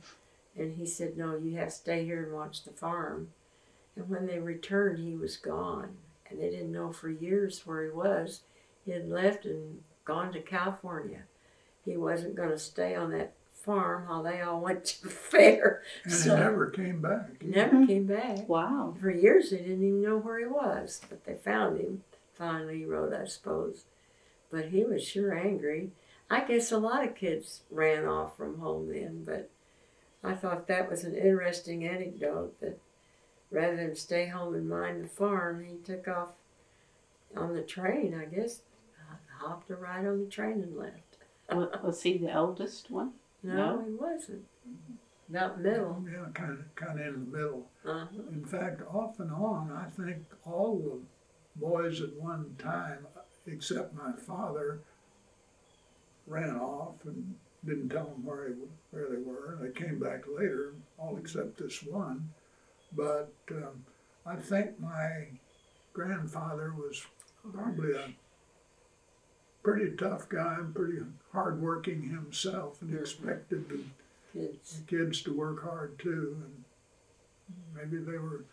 and he said, no, you have to stay here and watch the farm. And when they returned, he was gone, and they didn't know for years where he was. He had left and gone to California. He wasn't going to stay on that farm while they all went to the fair. And so, he never came back. He never mm-hmm. came back. Wow. For years they didn't even know where he was, but they found him. Finally he rode, I suppose. But he was sure angry. I guess a lot of kids ran off from home then, but I thought that was an interesting anecdote that rather than stay home and mind the farm, he took off on the train, I guess. Hopped a ride on the train and left. Was he the eldest one? No, no, he wasn't. Not middle. Yeah, kind of, kind of in the middle. Uh-huh. In fact, off and on, I think all the boys at one time, except my father, ran off and didn't tell them where, he, where they were. They came back later, all except this one. But um, I think my grandfather was probably a pretty tough guy and pretty hardworking himself, and expected the kids, the kids to work hard too. And maybe they were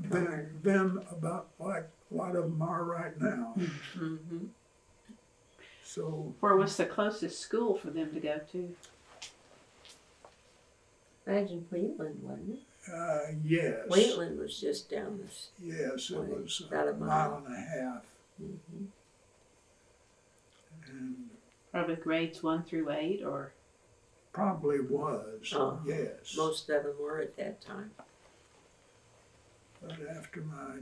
then, then about like a lot of them are right now. Mm-hmm. So, where was the closest school for them to go to? Imagine Wheatland, wasn't it? Uh, yes. Wheatland was just down this. Yes, it way, was about a mile. mile and a half. Mm-hmm. And probably grades one through eight, or? Probably was, oh, yes. Most of them were at that time. But after my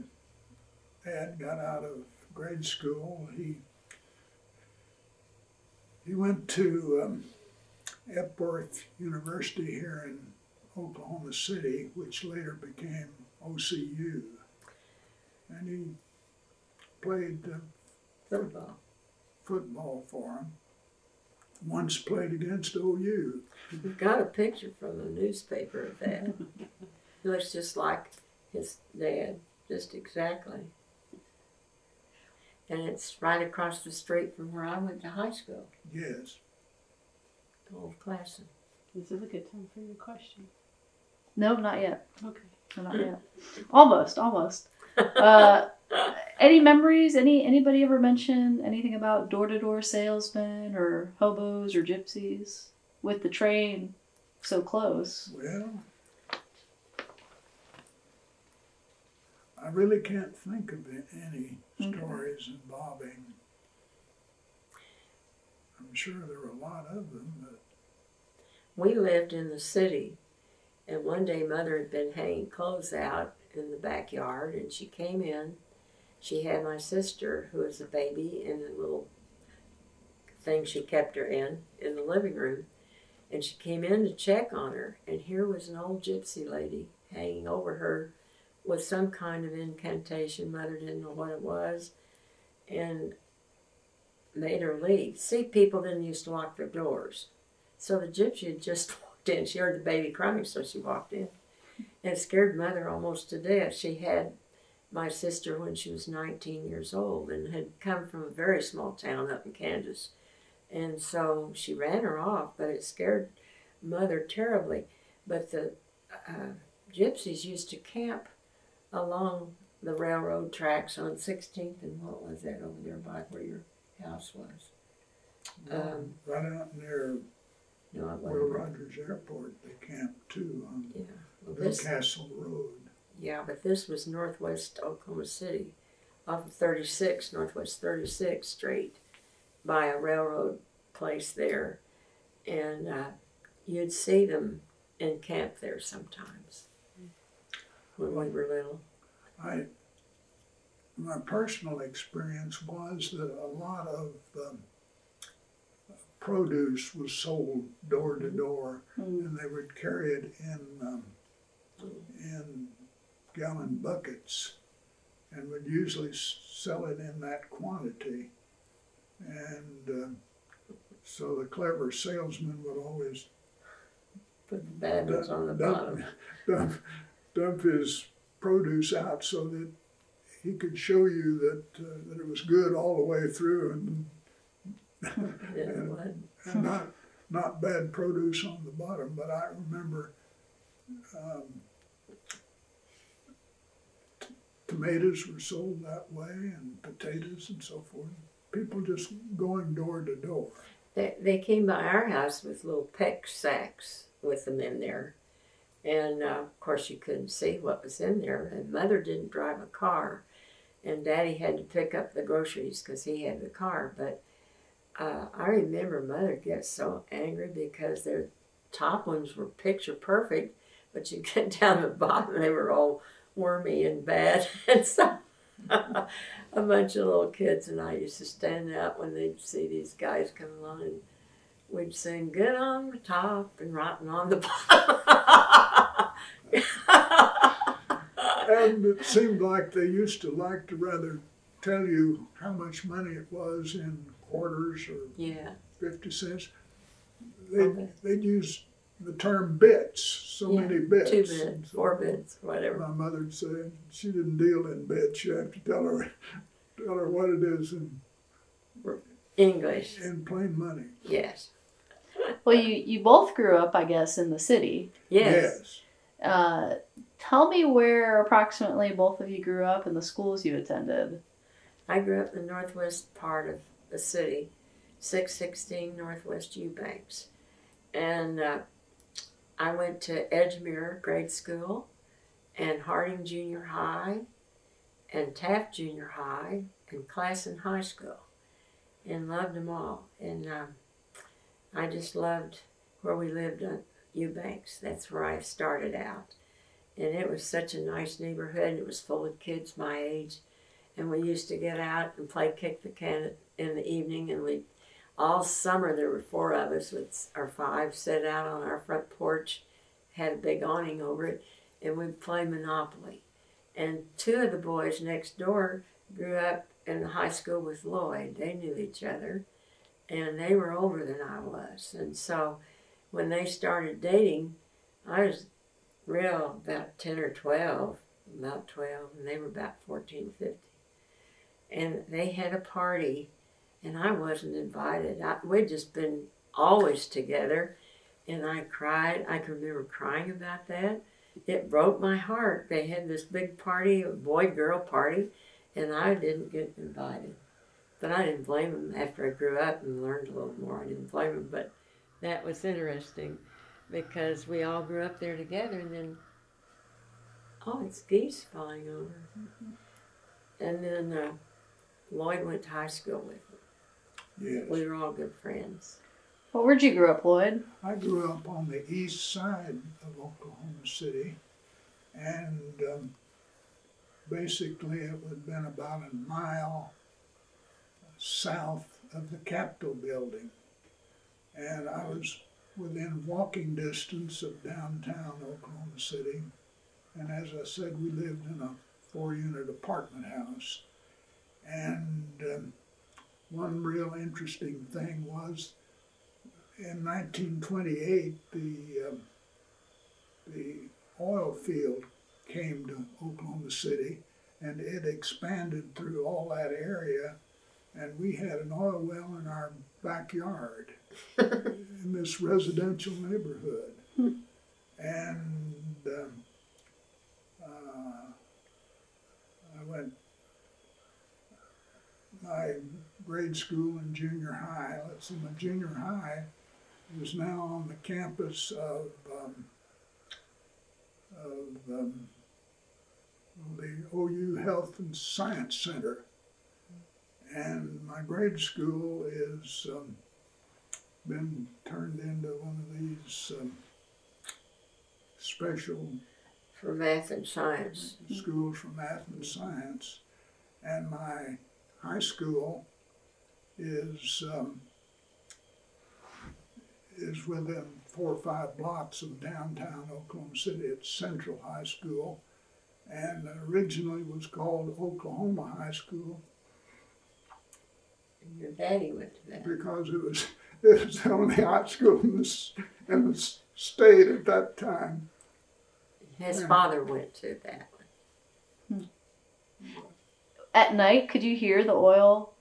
dad got out of grade school, he He went to um, Epworth University here in Oklahoma City, which later became O C U. And he played uh, football. football for him. Once played against O U. We've got a picture from the newspaper of that. He looks just like his dad, just exactly. And it's right across the street from where I went to high school. Yes. The old classroom. This is a good time for your question. No, not yet. Okay, no, not yet. Almost, almost. Uh, any memories? Any anybody ever mention anything about door-to-door salesmen or hobos or gypsies with the train so close? Well, I really can't think of any stories involving. I'm sure there were a lot of them. But we lived in the city, and one day Mother had been hanging clothes out in the backyard, and she came in. She had my sister, who was a baby, in the little thing she kept her in, in the living room, and she came in to check on her, and here was an old gypsy lady hanging over her with some kind of incantation. Mother didn't know what it was, and made her leave. See, people didn't used to lock their doors. So the gypsy had just walked in. She heard the baby crying, so she walked in. And it scared Mother almost to death. She had my sister when she was nineteen years old and had come from a very small town up in Kansas. And so she ran her off, but it scared Mother terribly. But the uh, gypsies used to camp along the railroad tracks on sixteenth and what was that over there by where your house was? Um, right out near no, Will Rogers Airport, they camped too on yeah. well, Bill this, Castle Road. Yeah, but this was northwest Oklahoma City, off of thirty-six, northwest thirty-sixth Street, by a railroad place there. And uh, you'd see them encamped there sometimes. When we were little. I, my personal experience was that a lot of um, produce was sold door to door, mm-hmm. and they would carry it in um, in gallon buckets, and would usually sell it in that quantity. And uh, so the clever salesman would always put the bad ones on the bottom. Dump, dump his produce out so that he could show you that uh, that it was good all the way through, and, yeah, and, and not not bad produce on the bottom. But I remember um, t tomatoes were sold that way, and potatoes and so forth. People just going door to door. They they came by our house with little peck sacks with them in there. And, uh, of course, you couldn't see what was in there. And Mother didn't drive a car. And Daddy had to pick up the groceries because he had the car. But uh, I remember Mother gets so angry because their top ones were picture perfect, but you get down to the bottom and they were all wormy and bad. And so a bunch of little kids and I used to stand out when they'd see these guys come along and we'd sing "Good on the Top and Rotten on the Bottom." And it seemed like they used to like to rather tell you how much money it was in quarters or yeah. fifty cents. They'd, okay. they'd use the term bits, so yeah, many bits. Two bits, so four bits, whatever. My mother'd say, she didn't deal in bits. You have to tell her, tell her what it is in English. In plain money. Yes. Well, you, you both grew up, I guess, in the city. Yes. Yes. Uh, tell me where approximately both of you grew up and the schools you attended. I grew up in the northwest part of the city, six sixteen Northwest Eubanks. And uh, I went to Edgemere Grade School and Harding Junior High and Taft Junior High and Classen High School, and loved them all. And um, I just loved where we lived on Eubanks. That's where I started out. And it was such a nice neighborhood. It was full of kids my age. And we used to get out and play kick the can in the evening. And we all summer, there were four of us, or five, sat out on our front porch, had a big awning over it, and we'd play Monopoly. And two of the boys next door grew up in high school with Lloyd. They knew each other, and they were older than I was. And so when they started dating, I was real about ten or twelve, about twelve, and they were about fourteen, fifteen. And they had a party, and I wasn't invited. I, we'd just been always together, and I cried. I can remember crying about that. It broke my heart. They had this big party, a boy-girl party, and I didn't get invited. But I didn't blame them. After I grew up and learned a little more, I didn't blame them. But that was interesting because we all grew up there together, and then, oh, it's geese flying over. Mm-hmm. And then uh, Lloyd went to high school with me. Yes. We were all good friends. Well, where'd you grow up, Lloyd? I grew up on the east side of Oklahoma City, and um, basically it would have been about a mile south of the Capitol building. And I was within walking distance of downtown Oklahoma City. And as I said, we lived in a four-unit apartment house. And um, one real interesting thing was in nineteen twenty-eight, the, um, the oil field came to Oklahoma City, and it expanded through all that area, and we had an oil well in our backyard in this residential neighborhood. And um, uh, I went my grade school and junior high. Let's see, my junior high was now on the campus of, um, of um, the O U Health and Science Center. And my grade school is um, been turned into one of these um, special for math and science. Schools for math and science. And my high school is um, is within four or five blocks of downtown Oklahoma City. It's Central High School, and originally was called Oklahoma High School. And your daddy went to that because it was it was the only high school in the in the state at that time. His and father went to that one. Hmm. At night, could you hear the oil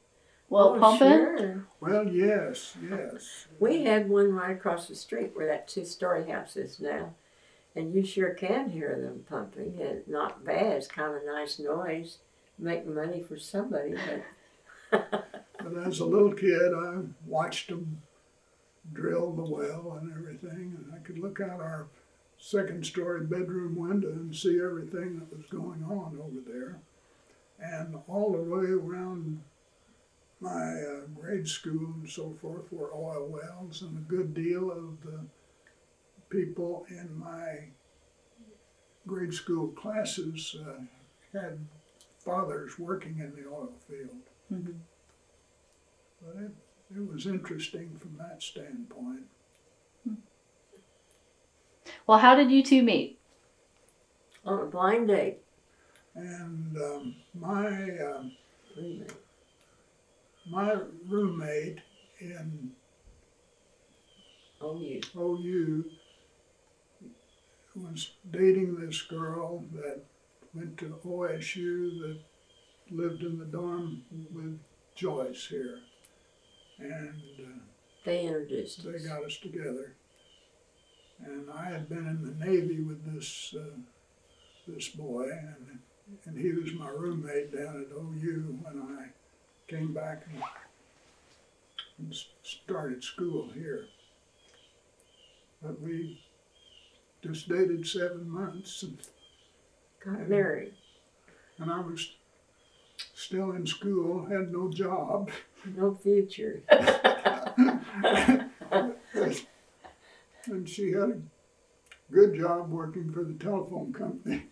well oh, pumping? Sure. Well, yes, yes. We had one right across the street where that two-story house is now, and you sure can hear them pumping. It's not bad. It's kind of a nice noise, making money for somebody. But, but as a little kid, I watched them drill the well and everything, and I could look out our second-story bedroom window and see everything that was going on over there. And all the way around my uh, grade school and so forth were oil wells, and a good deal of the people in my grade school classes uh, had fathers working in the oil field. Mm-hmm. But it, it was interesting from that standpoint. Well, how did you two meet? On a blind date. And um, my uh, roommate. my roommate in O U was dating this girl that went to O S U that lived in the dorm with Joyce here, and uh, they introduced us. They got us together, and I had been in the Navy with this uh, this boy, and and he was my roommate down at O U when I came back and, and started school here. But we just dated seven months and got and, married. And I was still in school, had no job. No future. And she had a good job working for the telephone company.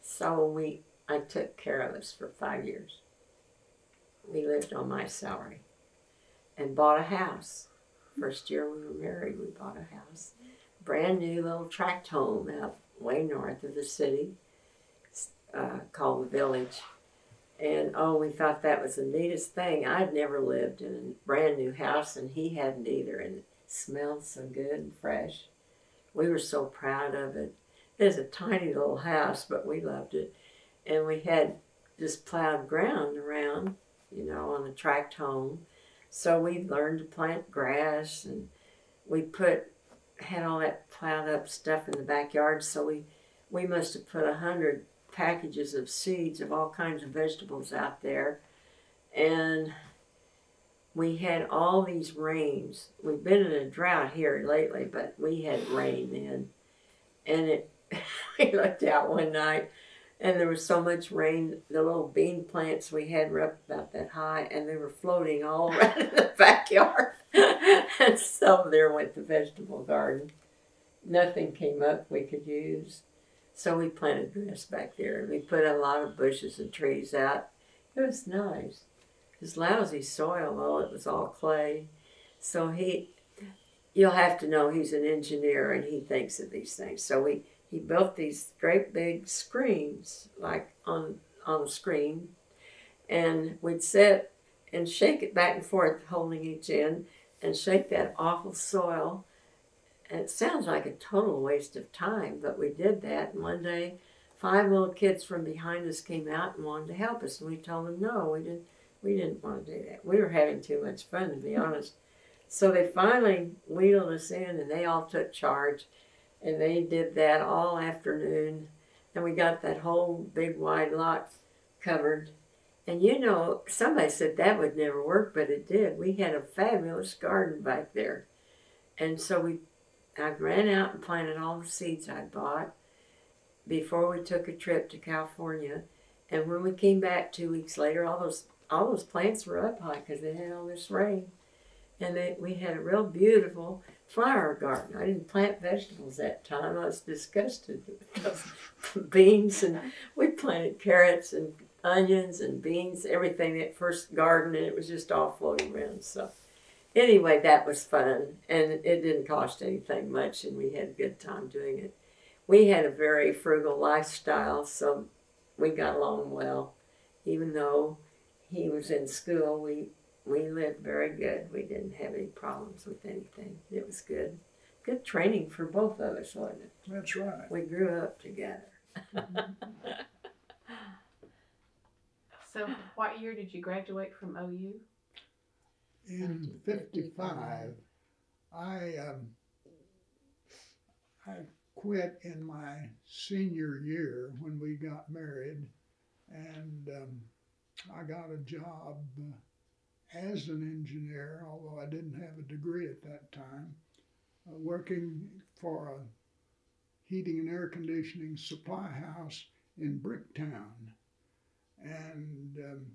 So we, I took care of us for five years. We lived on my salary and bought a house. First year we were married, we bought a house. Brand new little tract home out way north of the city, uh, called The Village. And oh, we thought that was the neatest thing. I'd never lived in a brand new house and he hadn't either, and it smelled so good and fresh. We were so proud of it. It was a tiny little house, but we loved it. And we had just plowed ground around, you know, on a tract home. So we learned to plant grass, and we put, had all that plowed up stuff in the backyard, so we, we must have put a hundred packages of seeds of all kinds of vegetables out there. And we had all these rains. We've been in a drought here lately, but we had rain then. And it, we looked out one night, and there was so much rain, the little bean plants we had were up about that high, and they were floating all around in the backyard. And so there went the vegetable garden. Nothing came up we could use. So we planted grass back there, and we put a lot of bushes and trees out. It was nice. It was lousy soil, though. It was all clay. So he, you'll have to know he's an engineer, and he thinks of these things. So we... He built these great big screens, like on on a screen, and we'd sit and shake it back and forth, holding each end, and shake that awful soil. And it sounds like a total waste of time, but we did that. And one day, five little kids from behind us came out and wanted to help us, and we told them no, we didn't. We didn't want to do that. We were having too much fun, to be honest. So they finally wheeled us in, and they all took charge. And they did that all afternoon, and we got that whole big wide lot covered. And you know, somebody said that would never work, but it did. We had a fabulous garden back there. And so we, I ran out and planted all the seeds I bought before we took a trip to California. And when we came back two weeks later, all those, all those plants were up high because they had all this rain. And they, we had a real beautiful flower garden. I didn't plant vegetables that time. I was disgusted with those beans, and we planted carrots and onions and beans, everything that first garden, and it was just all floating around. So anyway, that was fun, and it didn't cost anything much, and we had a good time doing it. We had a very frugal lifestyle, so we got along well. Even though he was in school, we We lived very good. We didn't have any problems with anything. It was good. Good training for both of us, wasn't it? That's right. We grew up together. So what year did you graduate from O U? In fifty-five. I, um, I quit in my senior year when we got married, and um, I got a job uh, as an engineer, although I didn't have a degree at that time, uh, working for a heating and air conditioning supply house in Bricktown. And um,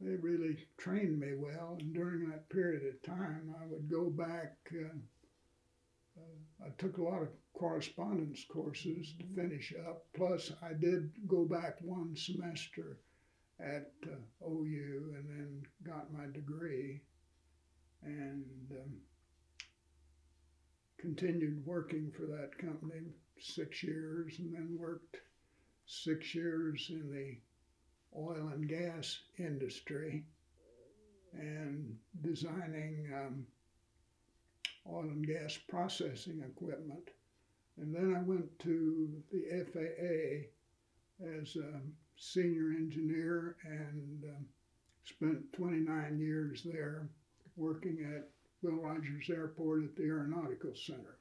they really trained me well, and during that period of time, I would go back. Uh, uh, I took a lot of correspondence courses to finish up, plus I did go back one semester at uh, O U, and then got my degree and um, continued working for that company six years and then worked six years in the oil and gas industry and designing um, oil and gas processing equipment. And then I went to the F A A as a senior engineer and um, spent twenty-nine years there working at Will Rogers Airport at the Aeronautical Center.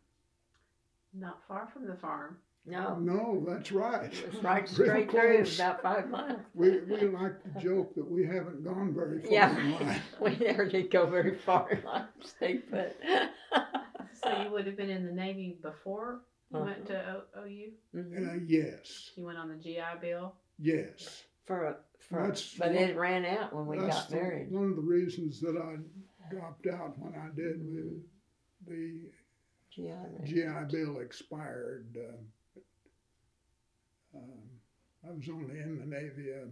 Not far from the farm. No. No, that's right. It's right straight through, about five miles. We, we like to joke that we haven't gone very far yeah. in life. We never did go very far in life, stay put. So you would have been in the Navy before you uh-huh. went to O U? Mm-hmm. uh, yes. You went on the G I Bill? Yes. For a, for that's a, but one, it ran out when we got the, married. One of the reasons that I dropped out when I did was the G I, G I Bill expired. Uh, Um, I was only in the Navy a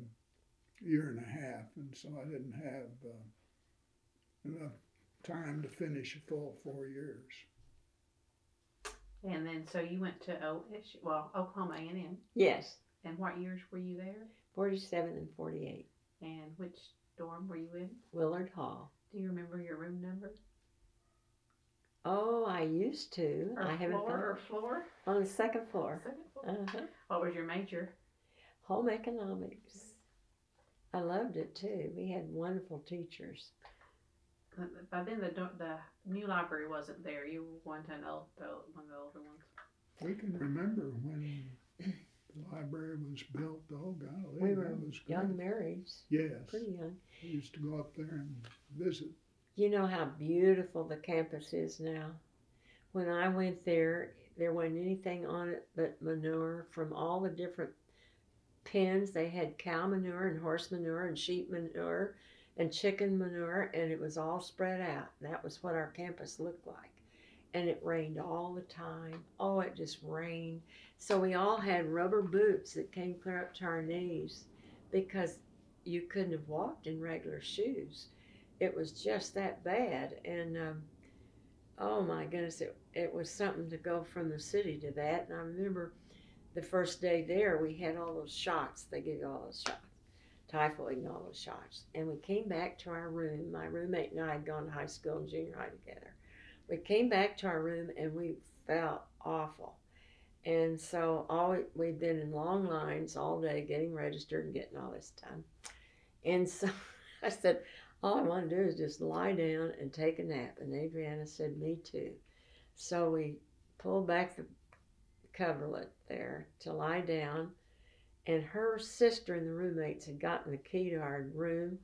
year and a half, and so I didn't have uh, enough time to finish a full four years. And then, so you went to O S U, well, Oklahoma A and M. Yes. And what years were you there? forty-seven and forty-eight. And which dorm were you in? Willard Hall. Do you remember your room number? Oh, I used to. Or I haven't floor, or floor? On the second floor. Second floor. Uh-huh. What was your major? Home economics. I loved it too. We had wonderful teachers. By then, the the new library wasn't there. You were one of the old, one of the older ones. We can remember when the library was built. Oh golly, we were was young marrieds. Yes, pretty young. We used to go up there and visit. You know how beautiful the campus is now? When I went there, there wasn't anything on it but manure from all the different pens. They had cow manure and horse manure and sheep manure and chicken manure, and it was all spread out. That was what our campus looked like. And it rained all the time. Oh, it just rained. So we all had rubber boots that came clear up to our knees because you couldn't have walked in regular shoes. It was just that bad, and um, oh my goodness, it, it was something to go from the city to that. And I remember the first day there, we had all those shots. They gave all those shots, typhoid and all those shots. And we came back to our room. My roommate and I had gone to high school and junior high together. We came back to our room, and we felt awful. And so all we'd been in long lines all day, getting registered and getting all this done. And so I said, all I want to do is just lie down and take a nap. And Adriana said, me too. So we pulled back the coverlet there to lie down. And her sister and the roommates had gotten the key to our room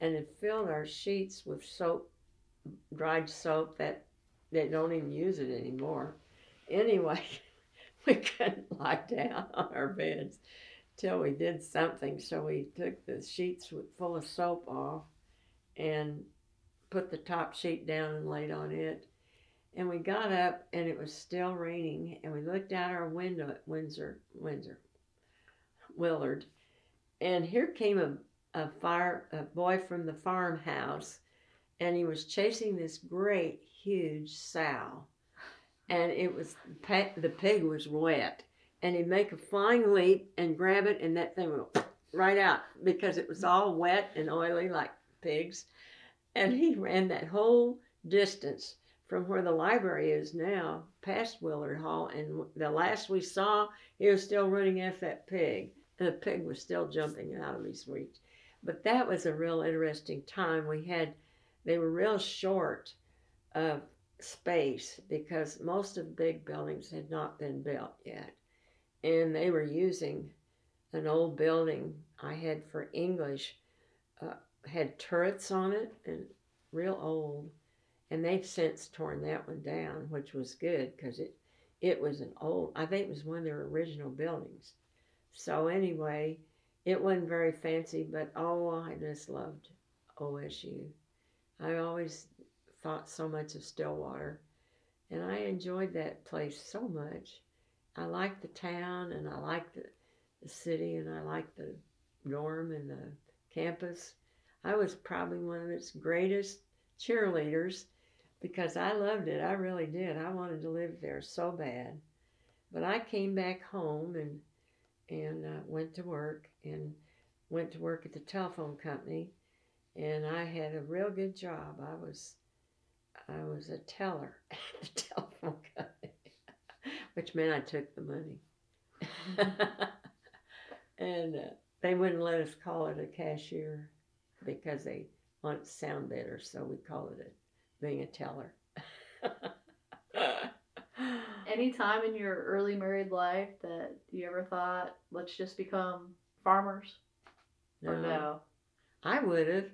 and had filled our sheets with soap, dried soap that they don't even use it anymore. Anyway, we couldn't lie down on our beds till we did something. So we took the sheets full of soap off and put the top sheet down and laid on it. And we got up, and it was still raining, and we looked out our window at Windsor, Windsor, Willard, and here came a, a, fire, a boy from the farmhouse, and he was chasing this great, huge sow, and it was, the pig was wet, and he'd make a flying leap and grab it, and that thing went right out, because it was all wet and oily like pigs, and he ran that whole distance from where the library is now past Willard Hall, and the last we saw he was still running after that pig, and the pig was still jumping out of his reach. But that was a real interesting time. We had, they were real short of space because most of the big buildings had not been built yet, and they were using an old building I had for English, uh, had turrets on it and real old, and they've since torn that one down, which was good because it it was an old, I think it was one of their original buildings. So anyway, it wasn't very fancy, but oh, I just loved O S U. I always thought so much of Stillwater, and I enjoyed that place so much. I liked the town, and I liked the, the city, and I liked the dorm and the campus. I was probably one of its greatest cheerleaders because I loved it. I really did. I wanted to live there so bad. But I came back home and and uh, went to work and went to work at the telephone company, and I had a real good job. I was I was a teller at the telephone company, which meant I took the money. And uh, they wouldn't let us call it a cashier because they wanted it to sound better, so we called it a, being a teller. Any time in your early married life that you ever thought, let's just become farmers? No. Or no? I would have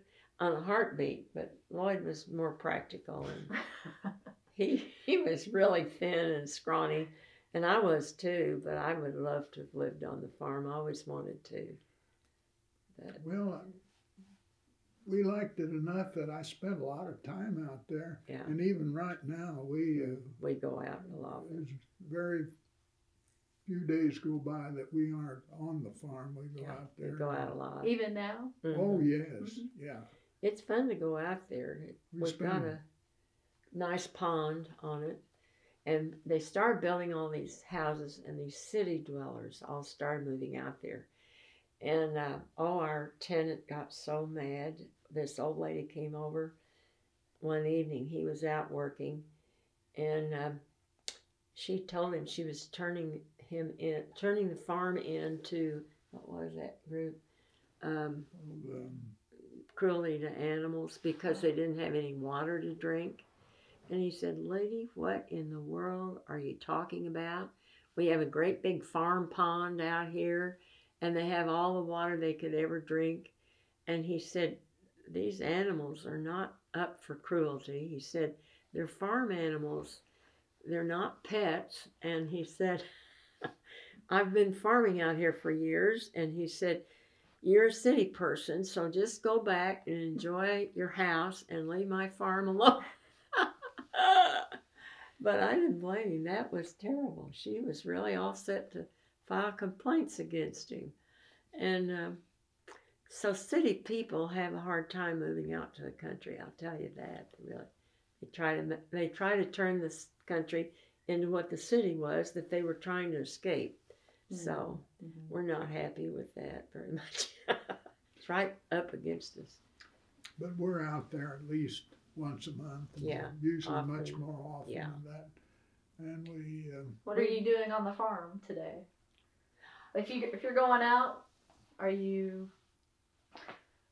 on a heartbeat, but Lloyd was more practical. And he he was really thin and scrawny, and I was too, but I would love to have lived on the farm. I always wanted to. But, well, we liked it enough that I spent a lot of time out there. Yeah. And even right now, we... Uh, we go out a lot. There's very few days go by that we aren't on the farm. We go yeah, out there. We go out a lot. Even now? Mm-hmm. Oh, yes. Mm-hmm. Yeah. It's fun to go out there. We We've spend... got a nice pond on it. And they started building all these houses, and these city dwellers all started moving out there. And uh, oh, our tenant got so mad. This old lady came over one evening. He was out working, and uh, she told him she was turning him in, turning the farm into what was that group? Um, um, cruelty to animals because they didn't have any water to drink. And he said, "Lady, what in the world are you talking about? We have a great big farm pond out here, and they have all the water they could ever drink." And he said, "These animals are not up for cruelty." He said, "They're farm animals. They're not pets." And he said, "I've been farming out here for years." And he said, "You're a city person, so just go back and enjoy your house and leave my farm alone." But I didn't blame him. That was terrible. She was really all set to file complaints against him. And uh, so city people have a hard time moving out to the country. I'll tell you that. Really, they try to they try to turn this country into what the city was that they were trying to escape. Mm-hmm. So mm-hmm. we're not happy with that very much. It's right up against us. But we're out there at least once a month. Yeah, usually often. Much more often yeah. than that. And we. Uh, what are you doing on the farm today? If you if you're going out, are you?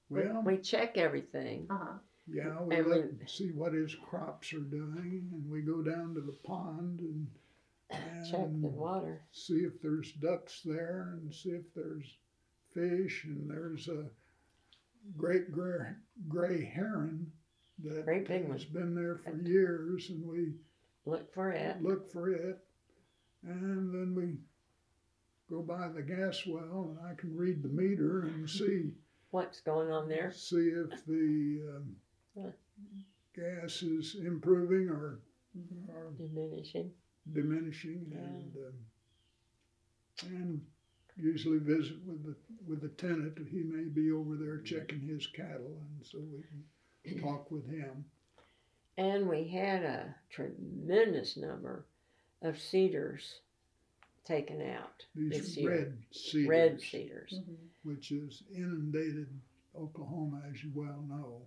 Well, we, we check everything. Uh huh. Yeah, we and look we, and see what his crops are doing, and we go down to the pond and, and check the water. See if there's ducks there, and see if there's fish, and there's a great gray, gray heron that great big has one. Been there for years, and we look for it. Look for it, and then we go by the gas well, and I can read the meter and see what's going on there. See if the um, huh. gas is improving or, or diminishing. Diminishing, yeah. and uh, and usually visit with the with the tenant. He may be over there checking his cattle, and so we can talk with him. And we had a tremendous number of cedars taken out this year. These red cedars. Red cedars. Mm-hmm. Which is inundated Oklahoma, as you well know.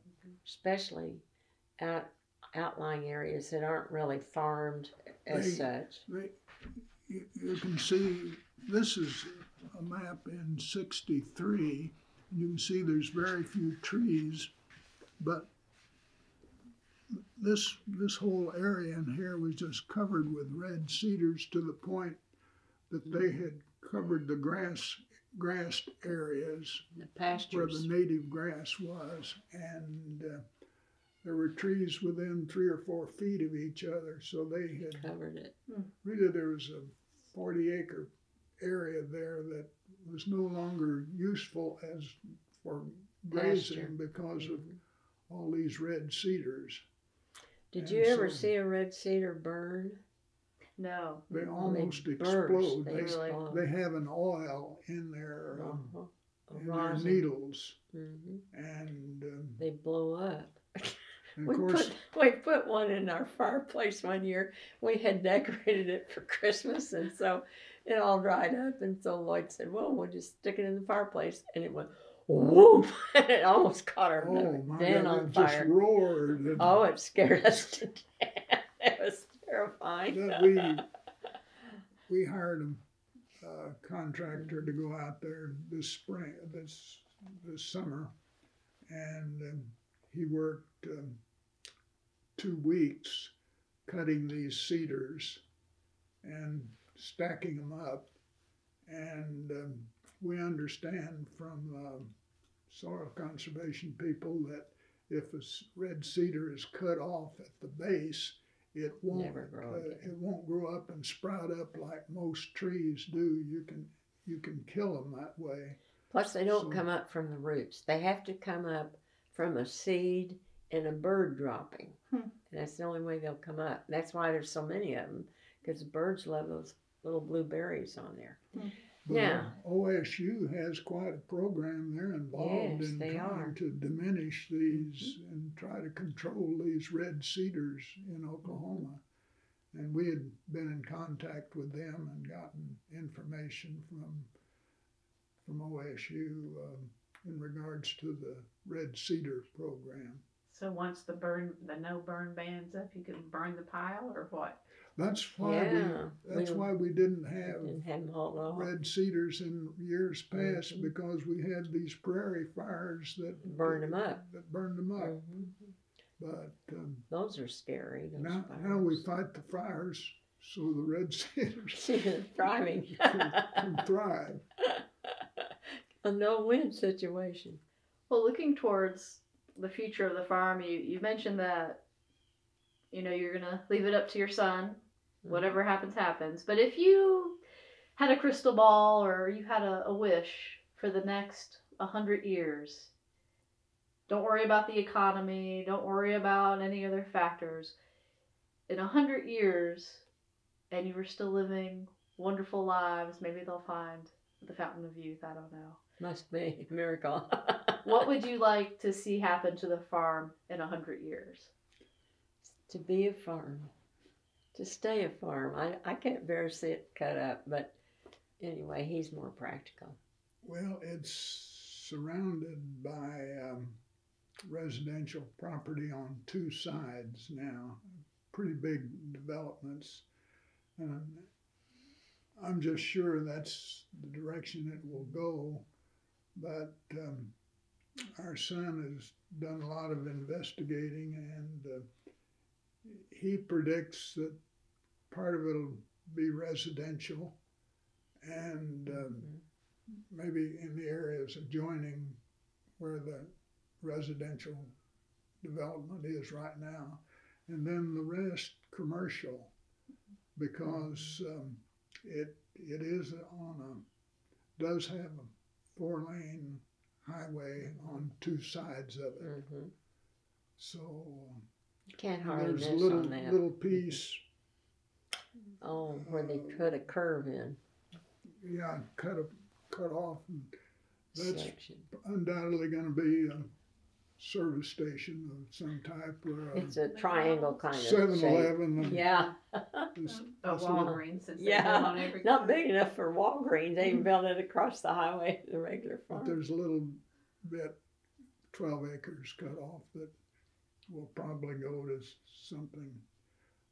Especially out, outlying areas that aren't really farmed as they, such. They, you, you can see, this is a map in sixty-three. You can see there's very few trees, but this, this whole area in here was just covered with red cedars to the point that they had covered the grass, grassed areas, the pastures where the native grass was, and uh, there were trees within three or four feet of each other, so they had covered it. Really, there was a forty-acre area there that was no longer useful as for grazing pasture because mm-hmm. of all these red cedars. Did and you ever so, see a red cedar burn? No. They almost they explode. They, they, explode. They have an oil in their, um, uh-huh. in their needles. Mm-hmm. And um, they blow up. And we course, put we put one in our fireplace one year. We had decorated it for Christmas, and so it all dried up. And so Lloyd said, "Well, we'll just stick it in the fireplace," and it went whoop! And it almost caught our oh, my den God, on it fire. Just roared. And oh, it scared us to death. It was terrifying. That we we hired him. Uh, contractor to go out there this spring, this this summer, and um, he worked um, two weeks cutting these cedars and stacking them up. And um, we understand from uh, soil conservation people that if a red cedar is cut off at the base, It won't, uh, it won't grow up and sprout up like most trees do. You can you can kill them that way. Plus, they don't so, come up from the roots. They have to come up from a seed and a bird dropping. Hmm. And that's the only way they'll come up. That's why there's so many of them, because birds love those little blue berries on there. Hmm. Now, O S U has quite a program. They're involved yes, in they trying are. to diminish these mm-hmm. and try to control these red cedars in Oklahoma. And we had been in contact with them and gotten information from from O S U um, in regards to the red cedar program. So once the burn, the no burn ban's up, you can burn the pile or what? That's why yeah, we. That's we, why we didn't have, didn't have red cedars in years past mm-hmm. because we had these prairie fires that burned them up. That burned them up. Mm-hmm. But um, those are scary. Those now, now we fight the fires so the red cedars thriving can, can thrive. A no-win situation. Well, looking towards the future of the farm, you you mentioned that, you know, you're gonna leave it up to your son. Whatever happens, happens. But if you had a crystal ball or you had a, a wish for the next one hundred years, don't worry about the economy, don't worry about any other factors. In one hundred years, and you were still living wonderful lives, maybe they'll find the fountain of youth, I don't know. Must be a miracle. What would you like to see happen to the farm in one hundred years? To be a farm. To stay a farm. I, I can't bear to see it cut up, but anyway, he's more practical. Well, it's surrounded by um, residential property on two sides now. Pretty big developments. Um, I'm just sure that's the direction it will go, but um, our son has done a lot of investigating, and uh, he predicts that part of it will be residential and um, maybe in the areas adjoining where the residential development is right now. And then the rest commercial, because um, it it is on a, does have a four-lane highway on two sides of it. Mm-hmm. So you can't hardly miss on that. There's a little, little piece. Oh, where uh, they cut a curve in. Yeah, cut a cut off. And that's section. Undoubtedly going to be a service station of some type. Or a it's a triangle kind of shape. seven eleven. Yeah. This, a this Walgreens. Little, yeah, on every not big enough for Walgreens. They even built it across the highway to the regular farm. But there's a little bit, twelve acres cut off that will probably go to something,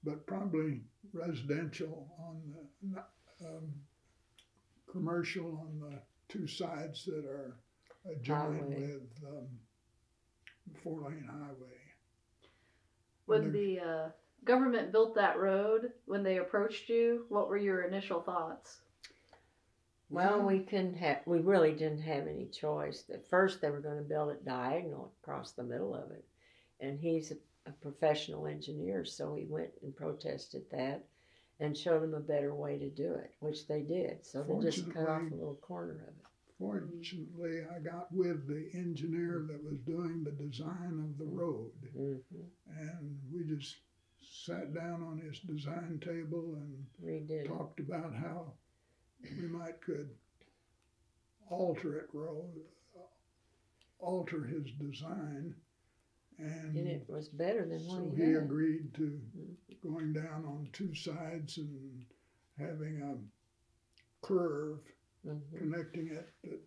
but probably residential on the, um, commercial on the two sides that are adjoined highway. with um, the four-lane highway. When the uh, government built that road, when they approached you, what were your initial thoughts? Well, we couldn't have, we really didn't have any choice. At first, they were going to build it diagonal across the middle of it. And he's a, a professional engineer, so he went and protested that and showed them a better way to do it, which they did. So they just cut off a little corner of it. Fortunately, I got with the engineer that was doing the design of the road. Mm-hmm. And we just sat down on his design table and Redid. talked about how we might could alter it, road, alter his design. And, and it was better than what so he had. He agreed to going down on two sides and having a curve, mm-hmm. connecting it at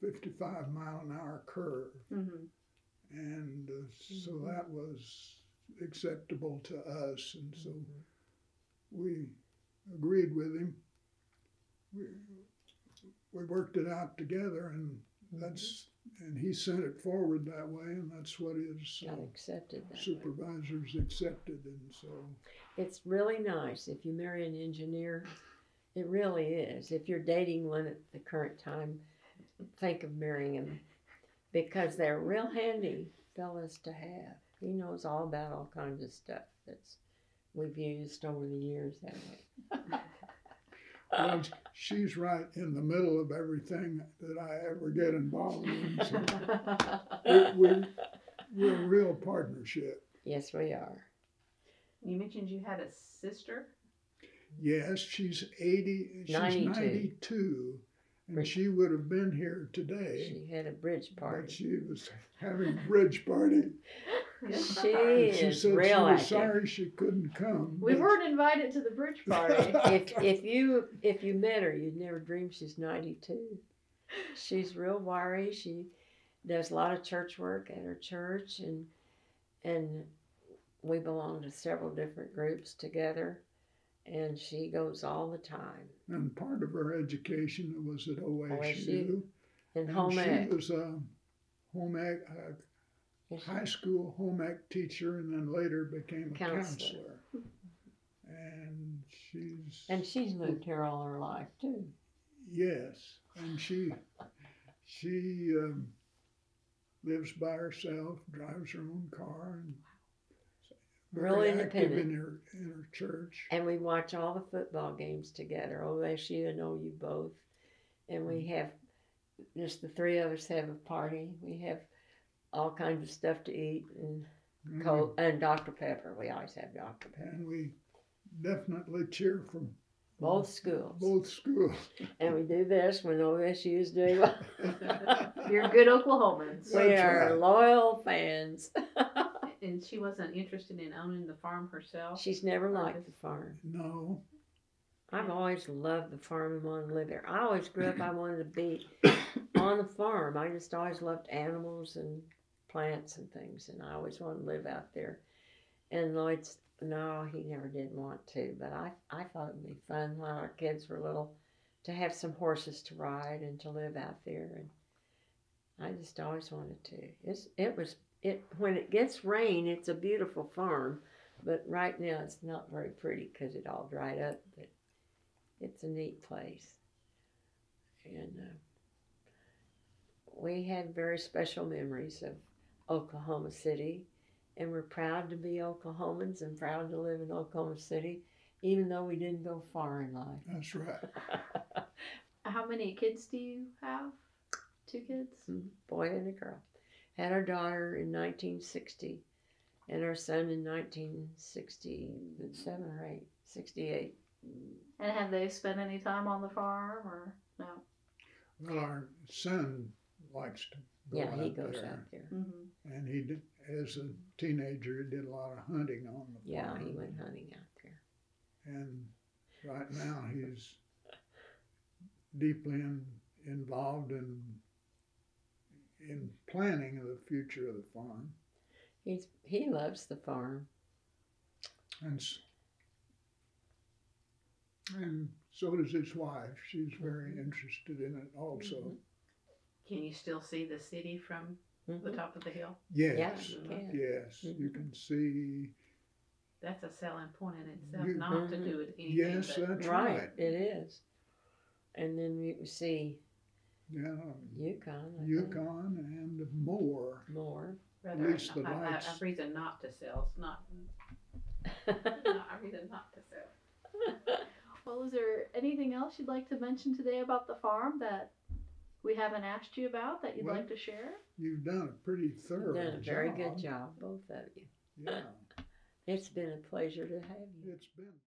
fifty-five mile an hour curve. Mm-hmm. And uh, mm-hmm. so that was acceptable to us, and so mm-hmm. we agreed with him. We, we worked it out together, and that's and he sent it forward that way, and that's what his uh, accepted that supervisors way. accepted, and so it's really nice if you marry an engineer. It really is. If you're dating one at the current time, think of marrying him, because they're real handy fellas to have. He knows all about all kinds of stuff that's we've used over the years, haven't we? Well, she's right in the middle of everything that I ever get involved in. So it, we're, we're a real partnership. Yes, we are. You mentioned you had a sister? Yes, she's eighty. She's ninety-two. ninety-two, and bridge. She would have been here today. She had a bridge party. But she was having a bridge party. She is she said real she was active. Sorry she couldn't come. We weren't invited to the bridge party. if if you if you met her, you'd never dream she's ninety-two. She's real wiry. She does a lot of church work at her church, and and we belong to several different groups together. And she goes all the time. And part of her education was at O S U. And, and home ec. She was a home ec. Uh, high school home ec teacher, and then later became a counselor. counselor. And she's and she's lived here all her life too. Yes, and she she um, lives by herself, drives her own car, and really independent. Active in her in her church. And we watch all the football games together. O S U and O U both, and we have just the three of us have a party. We have all kinds of stuff to eat, and and, cold, we, and Doctor Pepper. We always have Doctor Pepper. And we definitely cheer from both schools. Both schools. And we do this when O S U is doing well. You're good Oklahomans. We That's are right. loyal fans. And she wasn't interested in owning the farm herself? She's never liked the farm. No. I've always loved the farm and wanted to live there. I always grew up, I wanted to be on the farm. I just always loved animals and plants and things, and I always wanted to live out there. And Lloyd's, no, he never did want to, but I, I thought it would be fun when our kids were little to have some horses to ride and to live out there. And I just always wanted to. It's, it was, it when it gets rain, it's a beautiful farm, but right now it's not very pretty because it all dried up. But it's a neat place, and uh, we had very special memories of Oklahoma City, and we're proud to be Oklahomans and proud to live in Oklahoma City, even though we didn't go far in life. That's right. How many kids do you have? Two kids? Mm-hmm. Boy and a girl. Had our daughter in nineteen sixty, and our son in nineteen sixty-seven or eight, sixty-eight. And have they spent any time on the farm, or no? Well, our son likes to go yeah, out he goes there. out there. Mm-hmm. And he did, as a teenager, he did a lot of hunting on the yeah, farm. Yeah, he went hunting out there. And right now he's deeply in, involved in in planning the future of the farm. He's He loves the farm. And And so does his wife. She's very interested in it also. Mm-hmm. Can you still see the city from mm-hmm. the top of the hill? Yes. Yes, you can, yes. Mm-hmm. You can see. That's a selling point in itself, you, not mm-hmm. to do with anything. Yes, but that's right. right. It is. And then you can see yeah, Yukon. I Yukon think. And more. More. At least I, the I, lights. I, I reason not to sell. It's not, not I reason not to sell. Well, is there anything else you'd like to mention today about the farm that we haven't asked you about that you'd well, like to share? You've done a pretty thorough job. You've done a job. Very good job, both of you. Yeah. It's been a pleasure to have you. It's been.